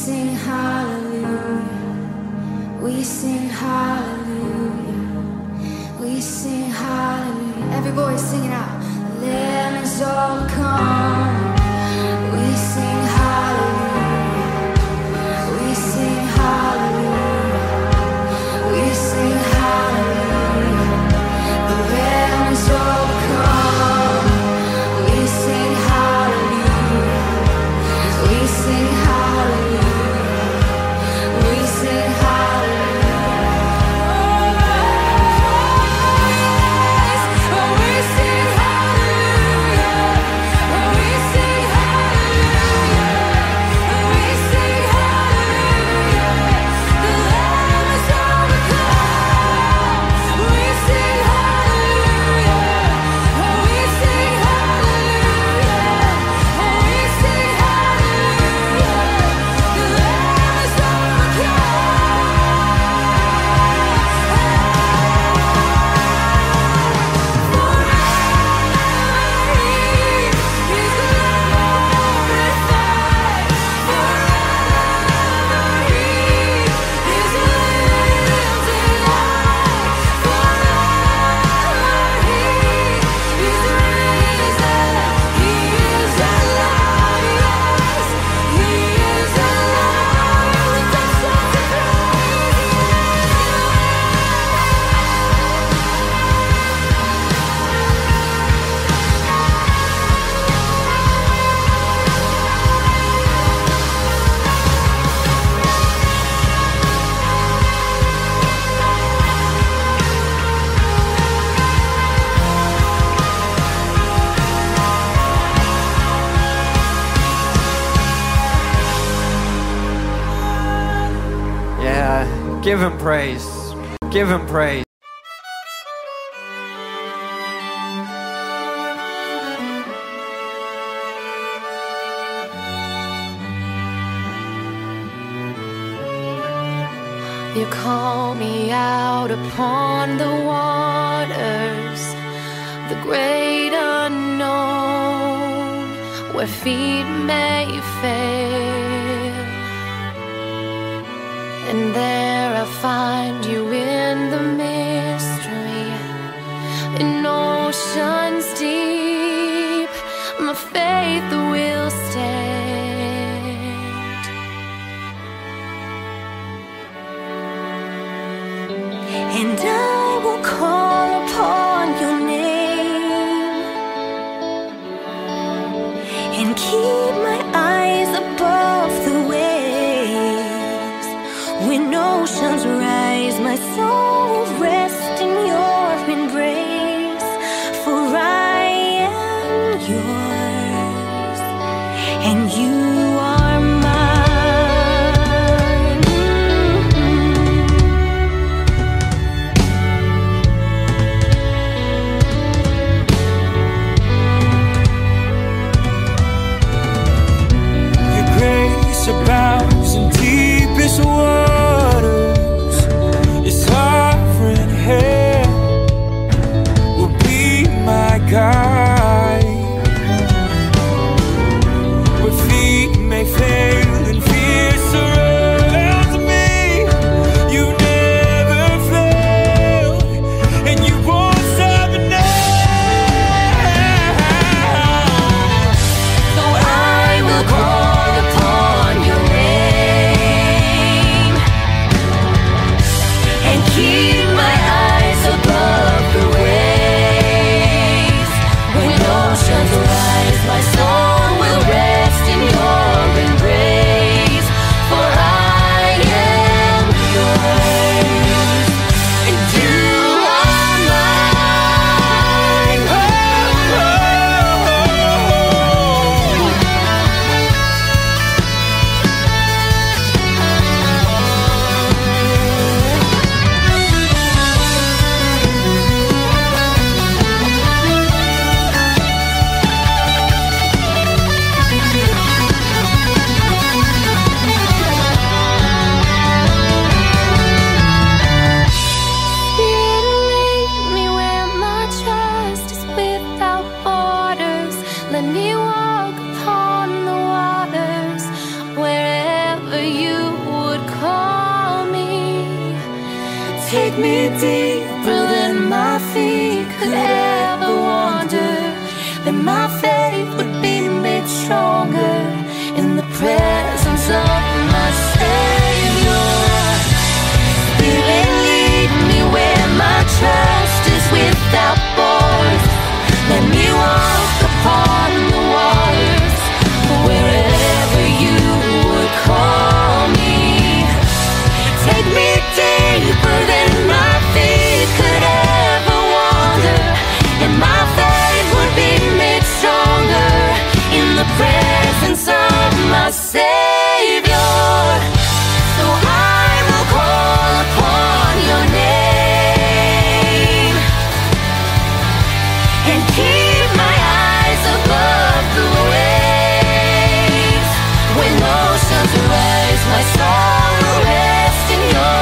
sing hallelujah, we sing hallelujah, we sing hallelujah. Every voice sing it out. The Lamb is overcome. We sing hallelujah, we sing hallelujah, we sing hallelujah. The Lamb is overcome. Give him praise. Give him praise. You call me out upon the waters, the great unknown, where feet may fail. And there I find you in the mystery, in oceans deep, my faith will stand. And I will call upon your name, and keep my eyes above the waves. When oceans rise, my soul will rest in your embrace, for I am yours, and you are. Waters, it's offering hand. take me deeper than my feet could ever wander, and my faith would be made stronger in the presence of my Savior. Spirit, lead me where my trust is without borders. Let me walk upon the waters, wherever you would call me. Take me deeper than my feet could ever wander, and my faith would be made stronger in the presence of my Savior. So I will call upon your name and keep my eyes above the waves. When oceans rise, my soul will rest in your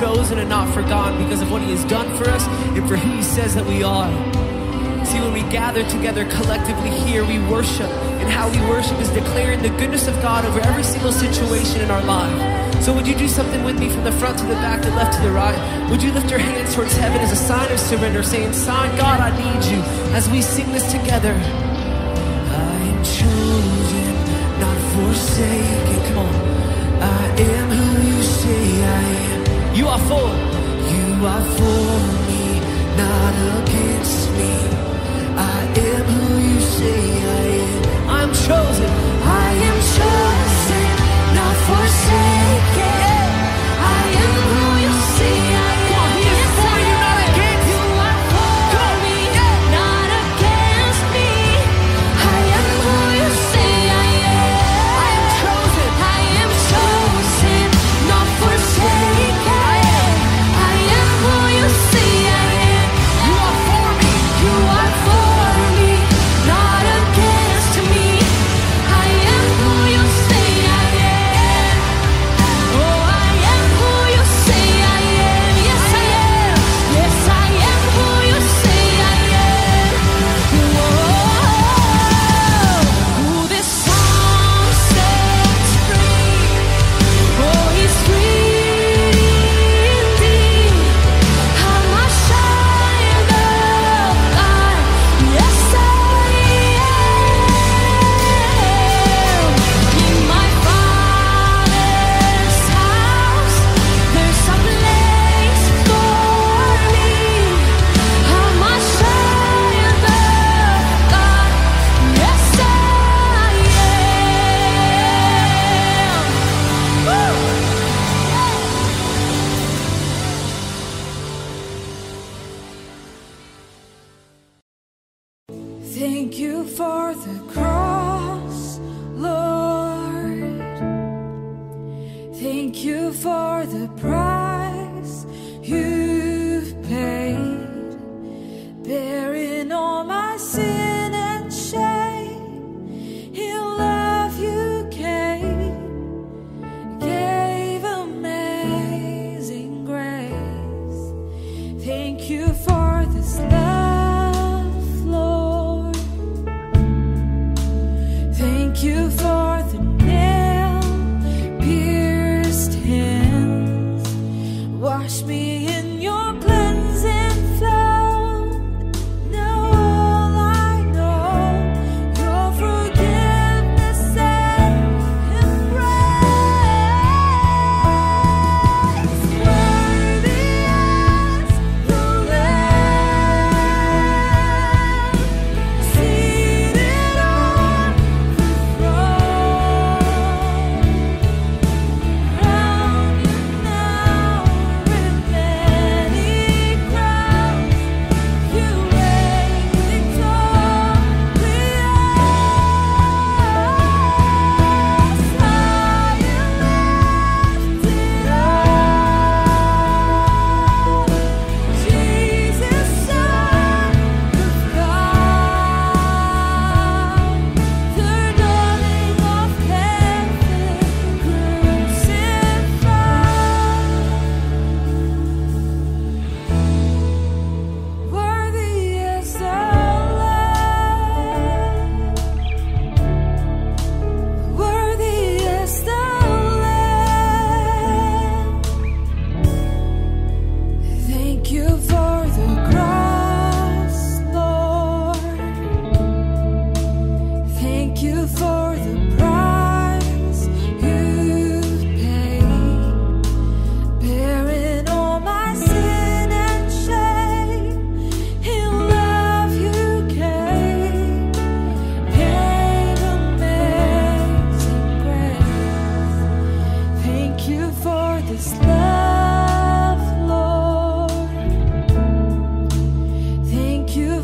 chosen and not forgotten because of what he has done for us and for who he says that we are. See, when we gather together collectively here, we worship. And how we worship is declaring the goodness of God over every single situation in our life. So would you do something with me from the front to the back, the left to the right? Would you lift your hands towards heaven as a sign of surrender, saying, "Sign, God, I need you," as we sing this together. I am chosen, not forsaken. Come on. I am who you say I am. You are for. You are for me. Not against me. I am who you say I am. I'm chosen. I am chosen, not forsaken. I am who you say I am. Come on, he is for you, not against you. Are for me, not against me. I am who you say I am. I am chosen. I am chosen, not forsaken. I am who you say I am.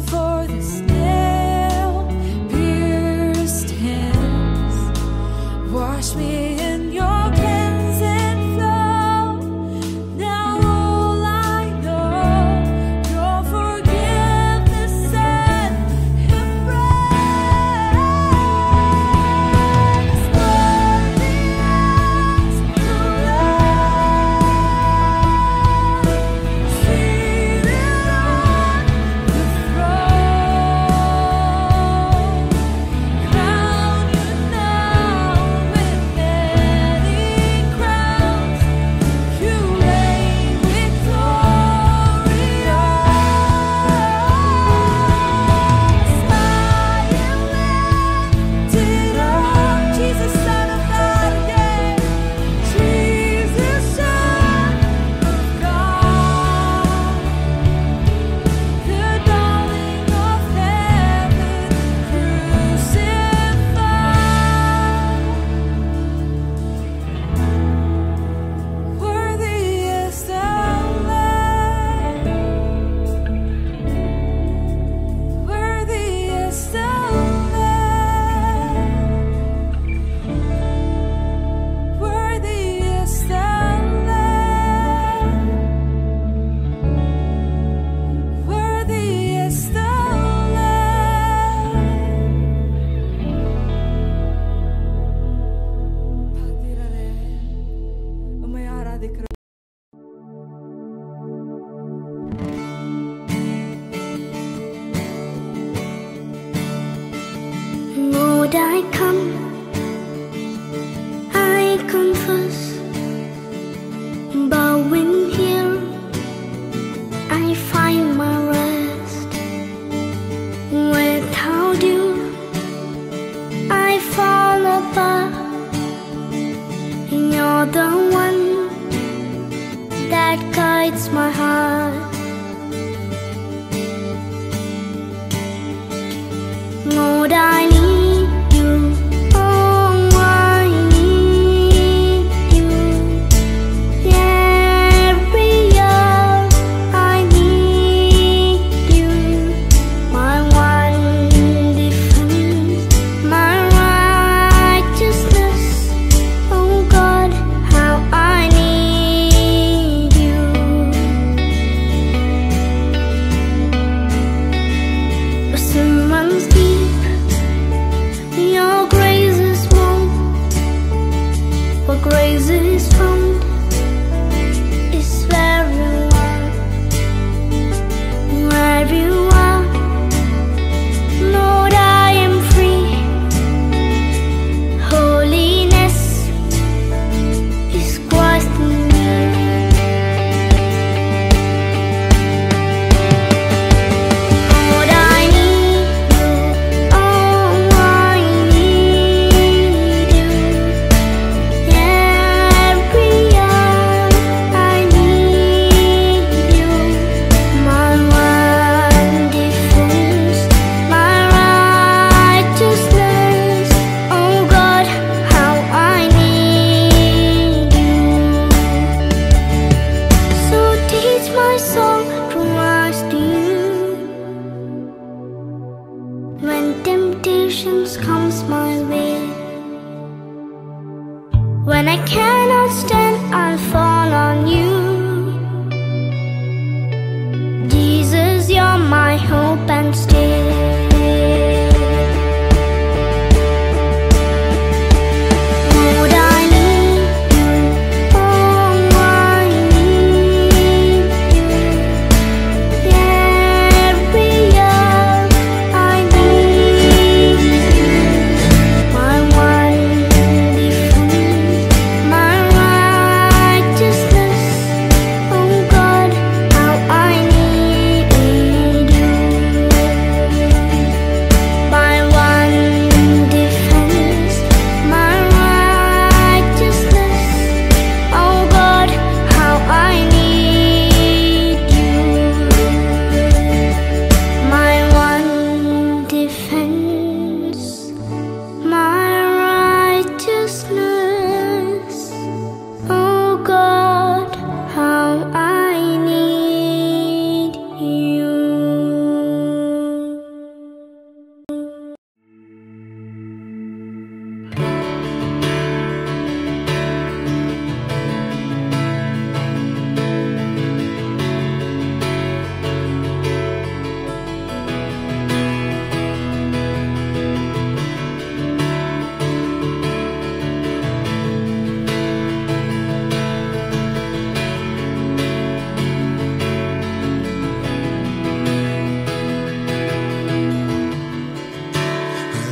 For the nail pierced hands, Lord, I come, I confess, bowing here, I find my rest. Without you, I fall apart. You're the one that guides my heart. Lord, I need you, oh I need you, every hour I need you, my one defense, my righteousness, oh God, how I need you. Someone's your grace is found, for grace is found, is where you are, where you are. Lord, I am free. Holiness is Christ in me. Lord, I comes my way. When I cannot stand, I'll fall on you. Jesus, you're my hope and stay.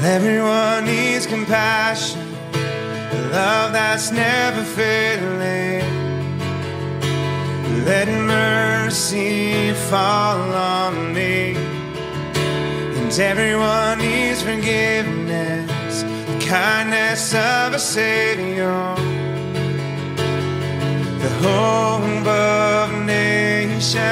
Everyone needs compassion, a love that's never failing. Let mercy fall on me. And everyone needs forgiveness, the kindness of a Savior. The hope of nations.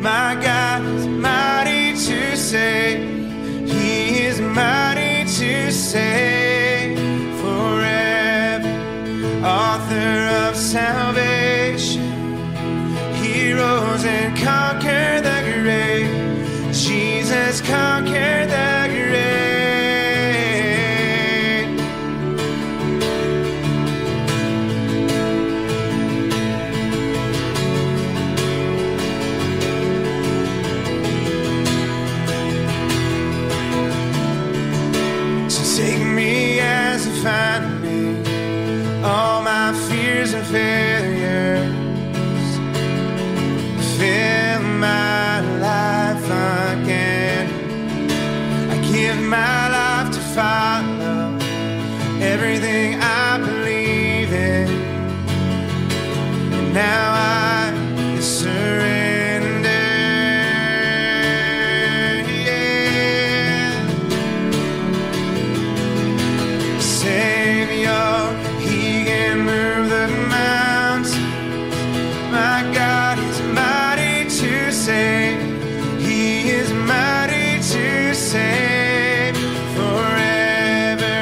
My God is mighty to save. He is mighty to save forever. Author of salvation, He rose and conquered the grave. Jesus conquered the all my fears and failures fill my life again. I give my life to follow everything I believe in, and now I surrender. He is mighty to save forever,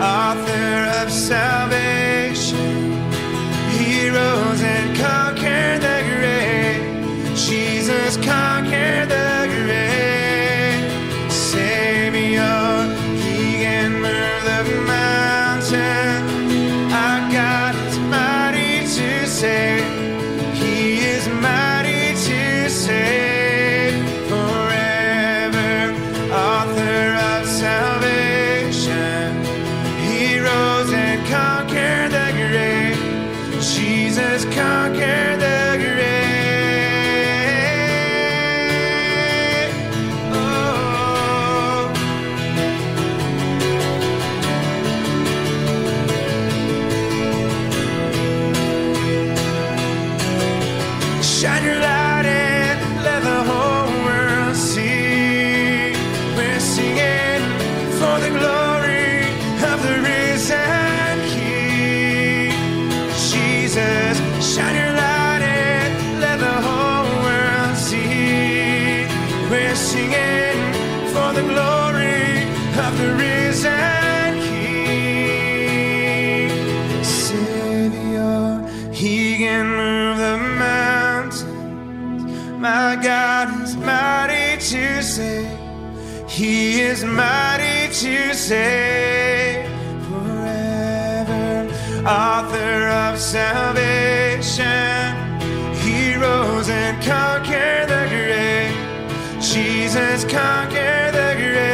author of salvation. He rose and conquered the grave. Jesus conquered the grave. Savior, he can move the mountain. My God is mighty to save. He is mighty to save. Salvation, he rose and conquered the grave. Jesus conquered the grave.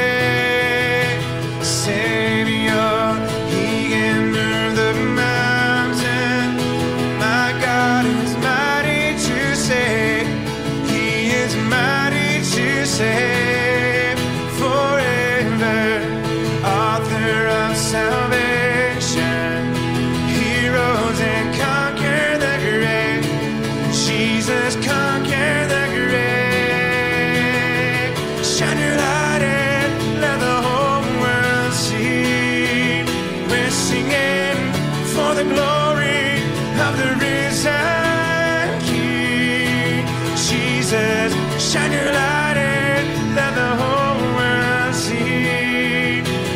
Shine your light and let the whole world see.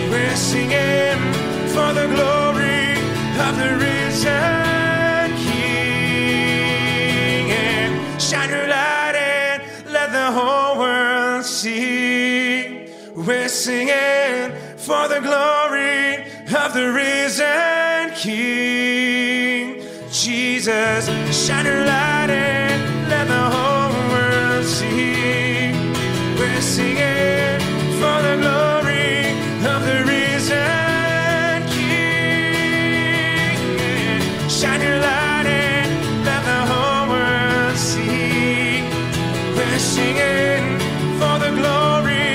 We're singing for the glory of the risen King. Jesus, shine your light and let the whole world see. We're singing for the glory of the risen King, and shine your light and let the whole world see. We're singing for the glory of the risen King. Jesus, shine your light and let the whole world see. We're singing for the glory of the risen. Shine your light and let the whole world see. We're singing for the glory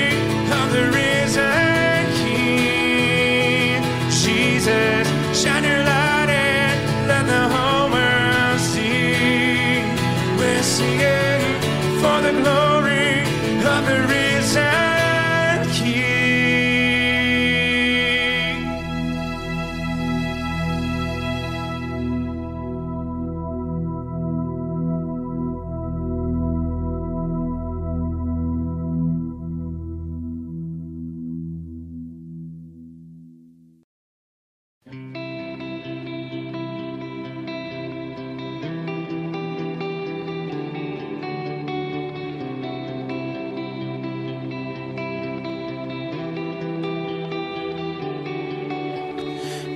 of the risen King. Jesus, shine your light and let the whole world see. We're singing for the glory of the risen King.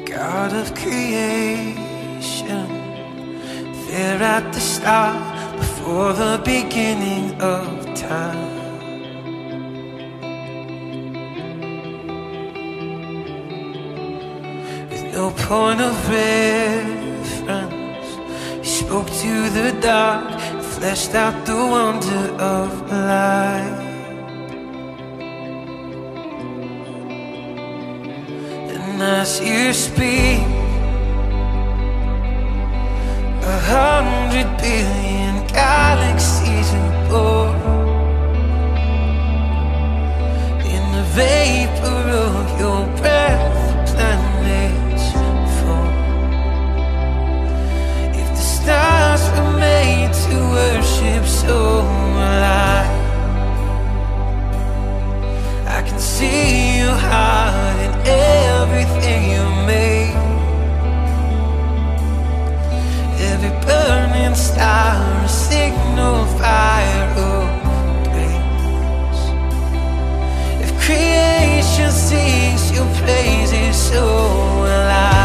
God of creation, there at the start, before the beginning of time. With no point of reference. spoke to the dark, fleshed out the wonder of life. And as you speak, a hundred billion galaxies are born in the vapor of your breath. The planets fall. If the stars were made to worship, so alive, I can see your heart in everything you make. Every burning star, a signal fire obeys. If creation sings your praises, so will I.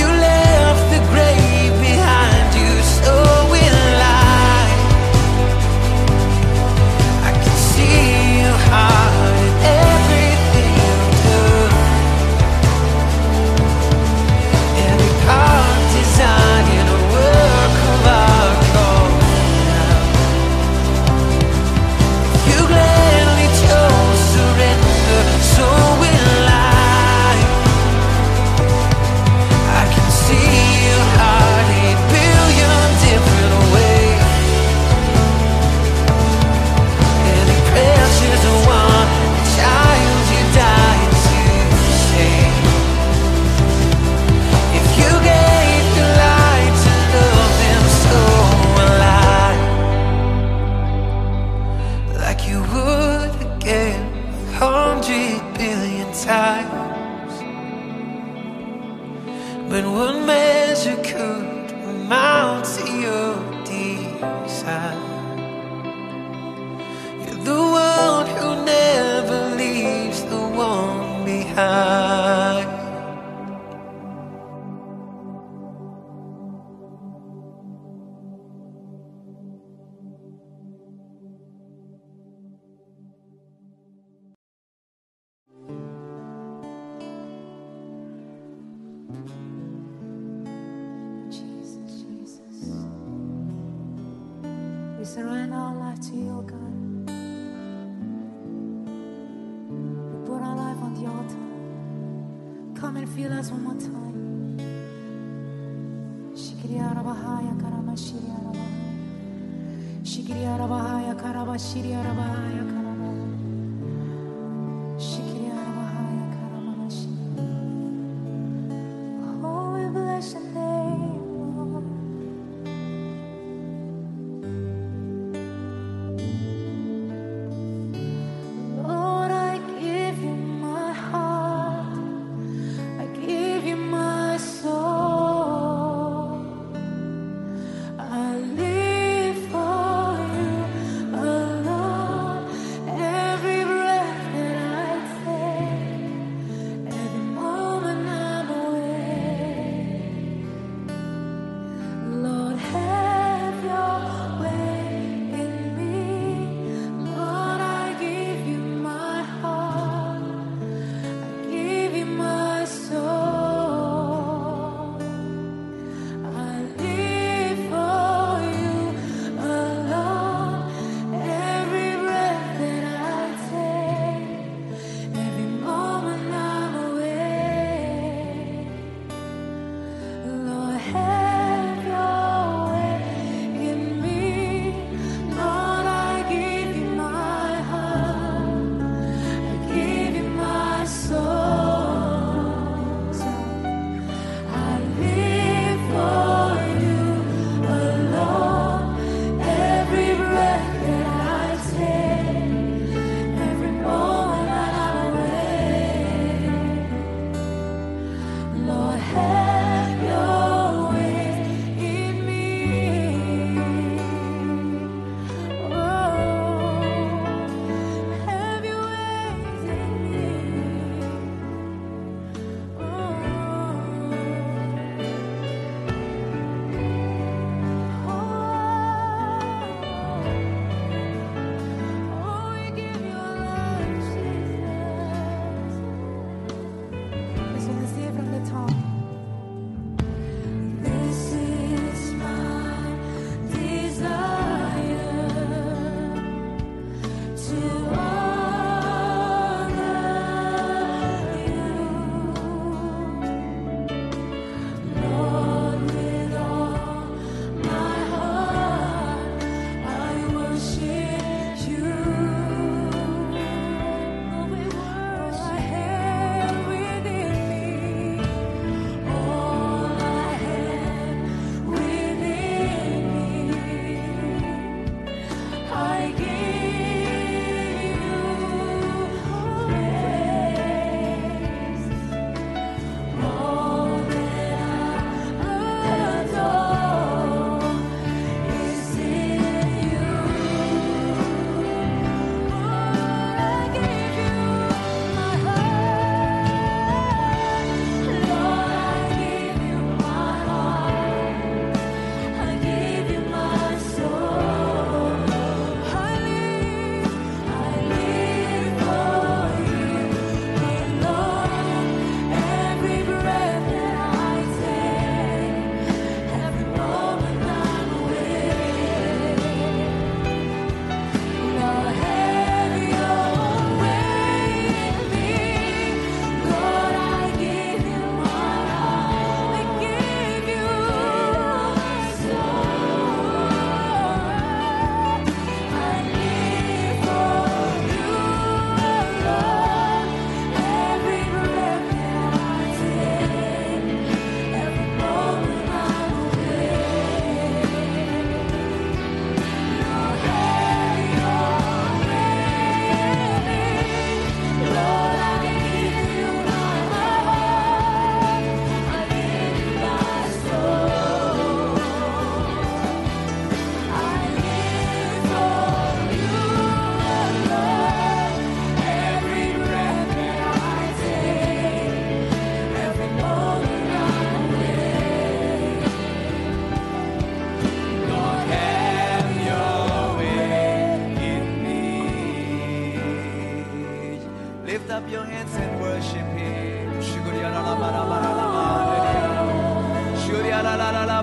You let But what measure could amount to your desire? You're the one who never leaves the one behind.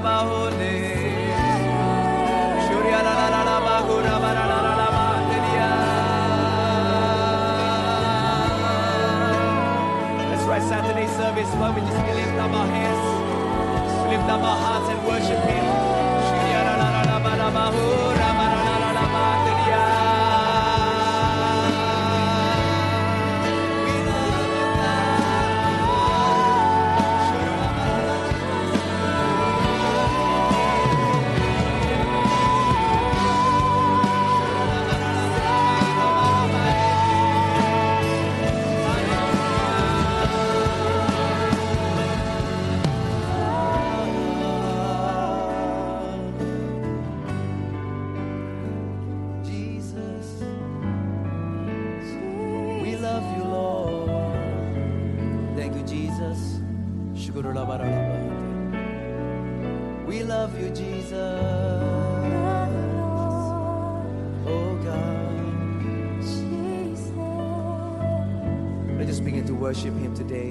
That's right, Saturday service, why we just lift up our hands, just lift up our hearts and worship Him. Worship Him today.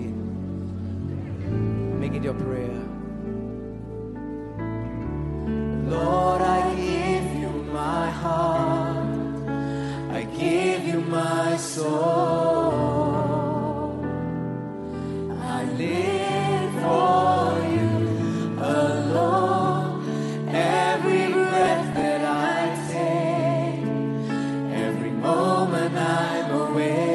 Make it your prayer. Lord, I give you my heart. I give you my soul. I live for you alone. Every breath that I take, every moment I'm awake.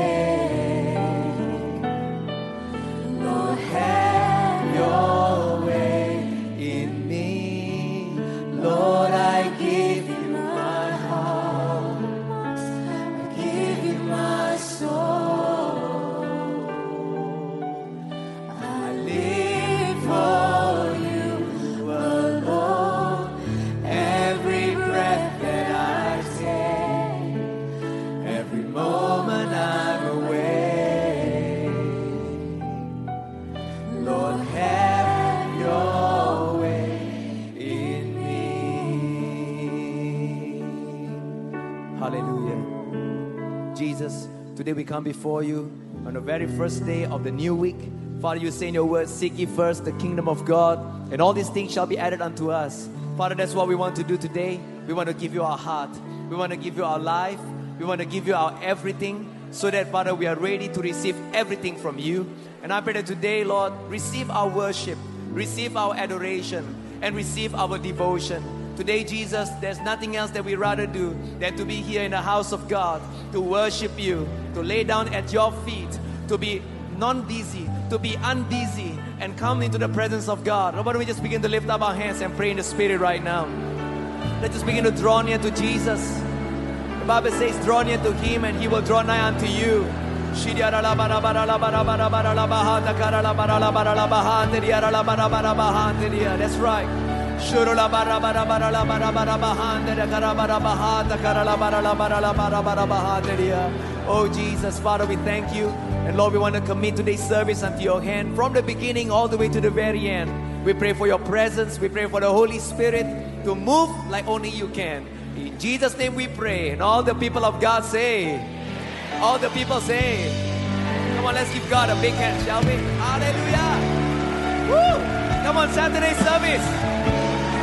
Today we come before you on the very first day of the new week. Father, you say in your word, seek ye first the kingdom of God, and all these things shall be added unto us. Father, that's what we want to do today. We want to give you our heart. We want to give you our life. We want to give you our everything, so that, Father, we are ready to receive everything from you. And I pray that today, Lord, receive our worship, receive our adoration, and receive our devotion. Today, Jesus, there's nothing else that we rather do than to be here in the house of God, to worship you, to lay down at your feet, to be non-dizzy, to be undizzy, and come into the presence of God. Why don't we just begin to lift up our hands and pray in the Spirit right now? Let's just begin to draw near to Jesus. The Bible says, draw near to Him and He will draw nigh unto you. That's right. Shuru la bara bara bara la bara bara bahanda da kara bara bahata kara la bara la bara la bara bara bahanda. Oh Jesus, Father, we thank you. And Lord, we want to commit today's service unto your hand from the beginning all the way to the very end. We pray for your presence. We pray for the Holy Spirit to move like only you can. In Jesus' name we pray. And all the people of God say, all the people say, come on, let's give God a big hand, shall we? Hallelujah. Woo! Come on, Saturday service.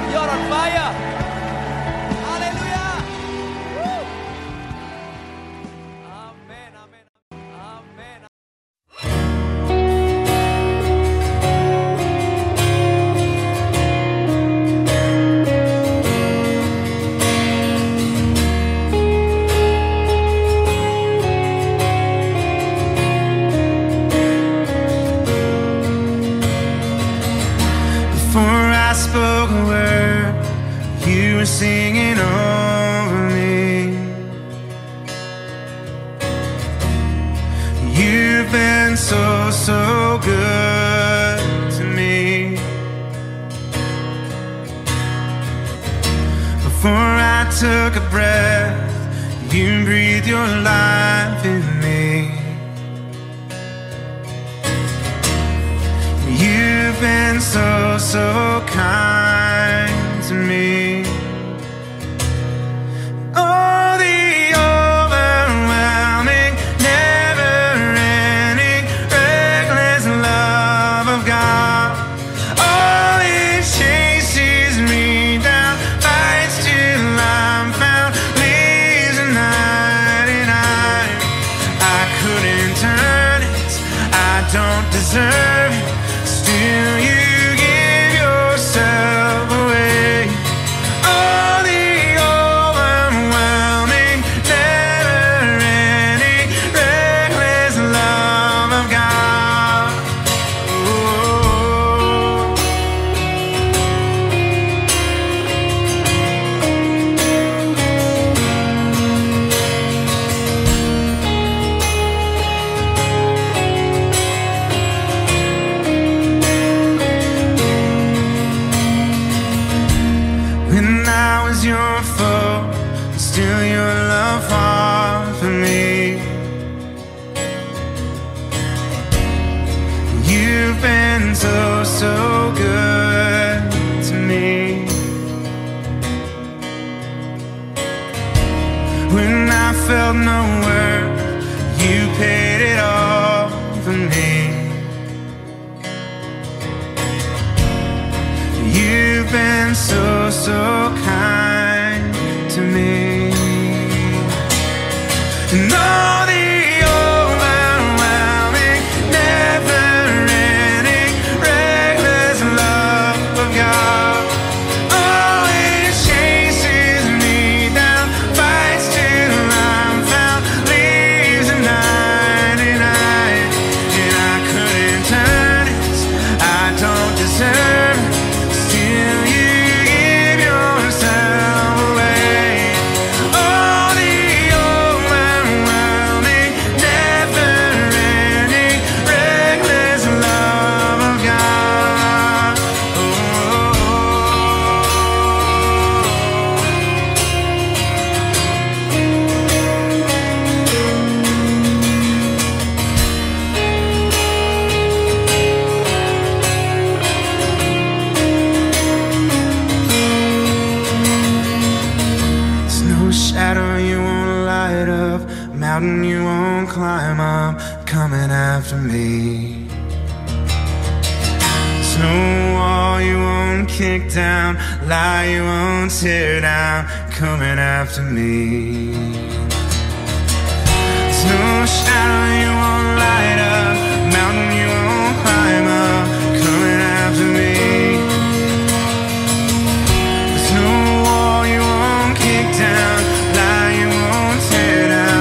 You're on fire. Hallelujah. Amen. Amen. Amen. Before I spoke a word, you were singing over me. You've been so, so good to me. Before I took a breath, you breathed your life in me. You've been so, so kind to me. felt no worth. You paid it all for me. You've been so, so kind to me. And all the overwhelming, never-ending, reckless love of God always chases me down, fights till I'm found, leaves at ninety-nine. And I couldn't turn it, I don't deserve it. Mountain you won't climb, I'm coming after me. There's no wall you won't kick down, lie you won't tear down, coming after me. There's no shadow you won't light up, mountain you won't climb up, coming after me. There's no wall you won't kick down, lie you won't tear down,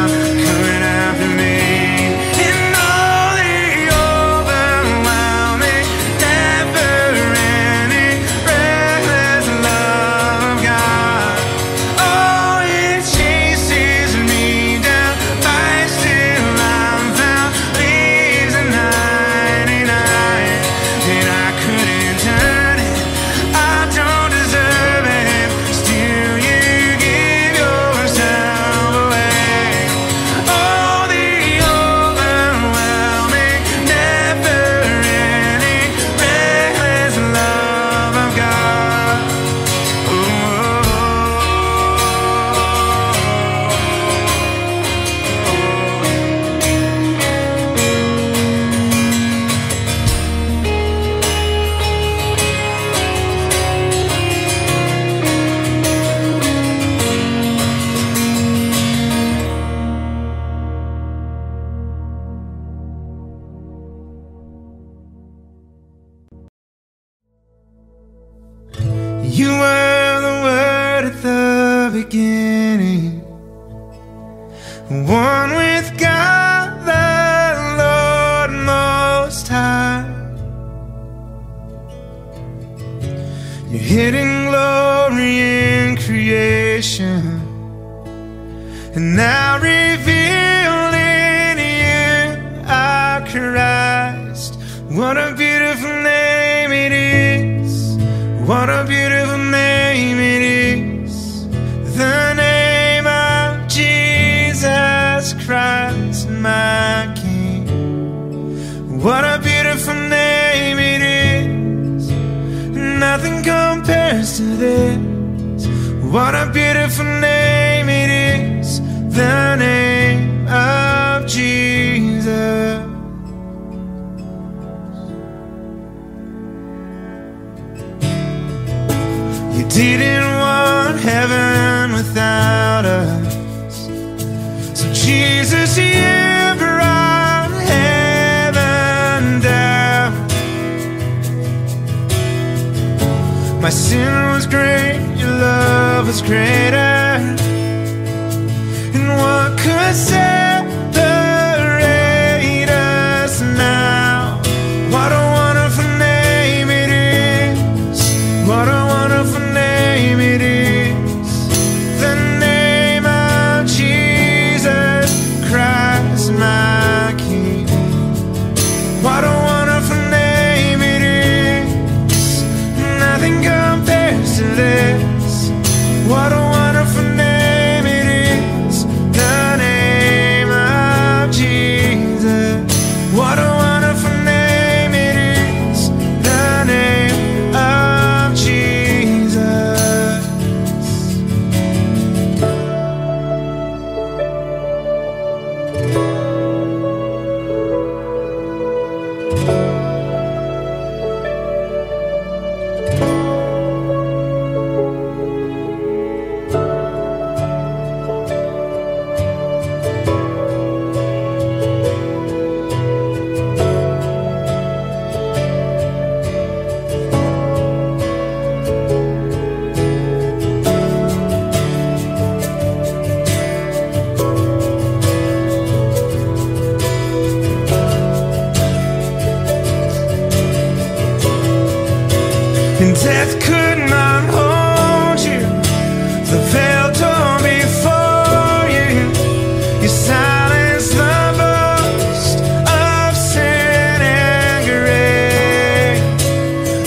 and death could not hold you. The veil torn before you, you silenced the boast of sin and grace.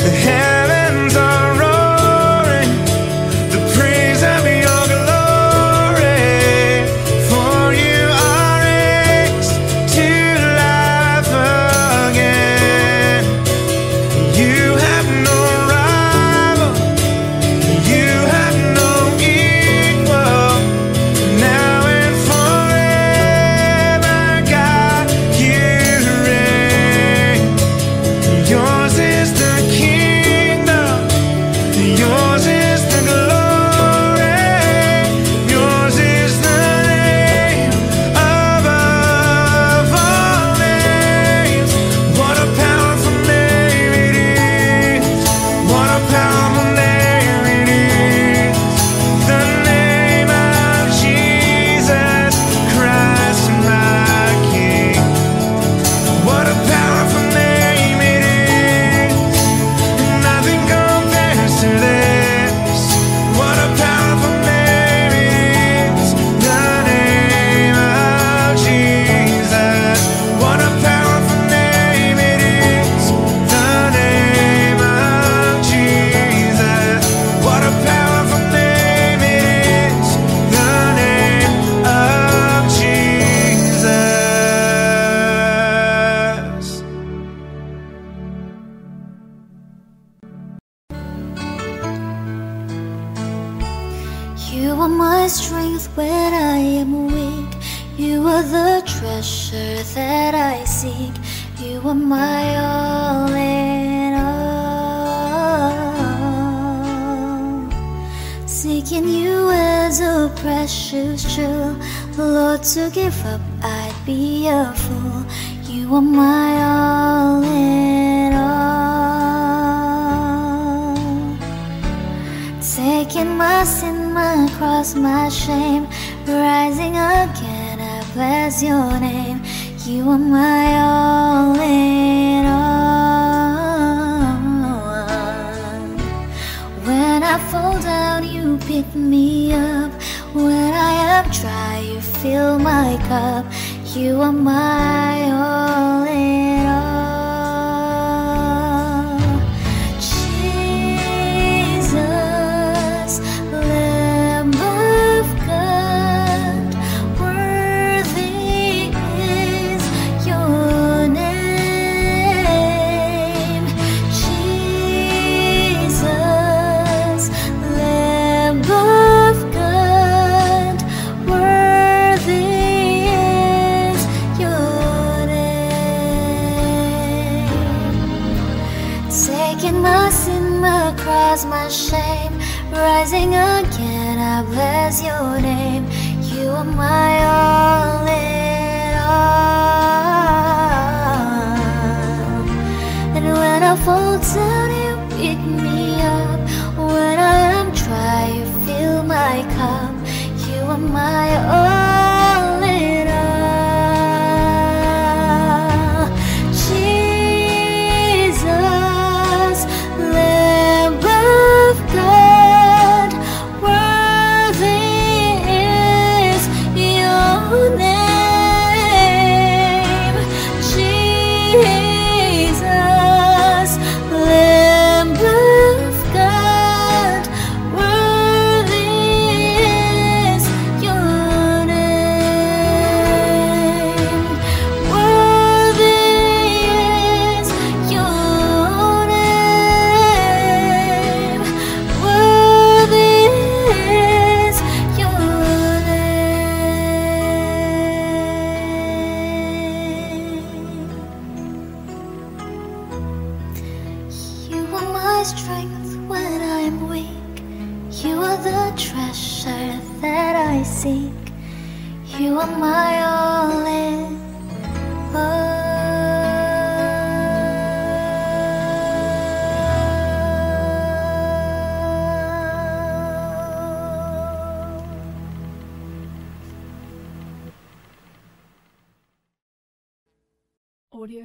The heavens are roaring, the praise of your glory. For you are raised to life again. You have no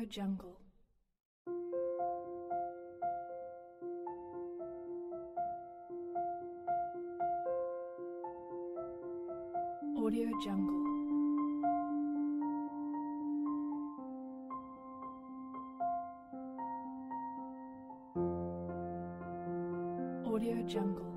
Jungle. Audio Jungle. Audio Jungle.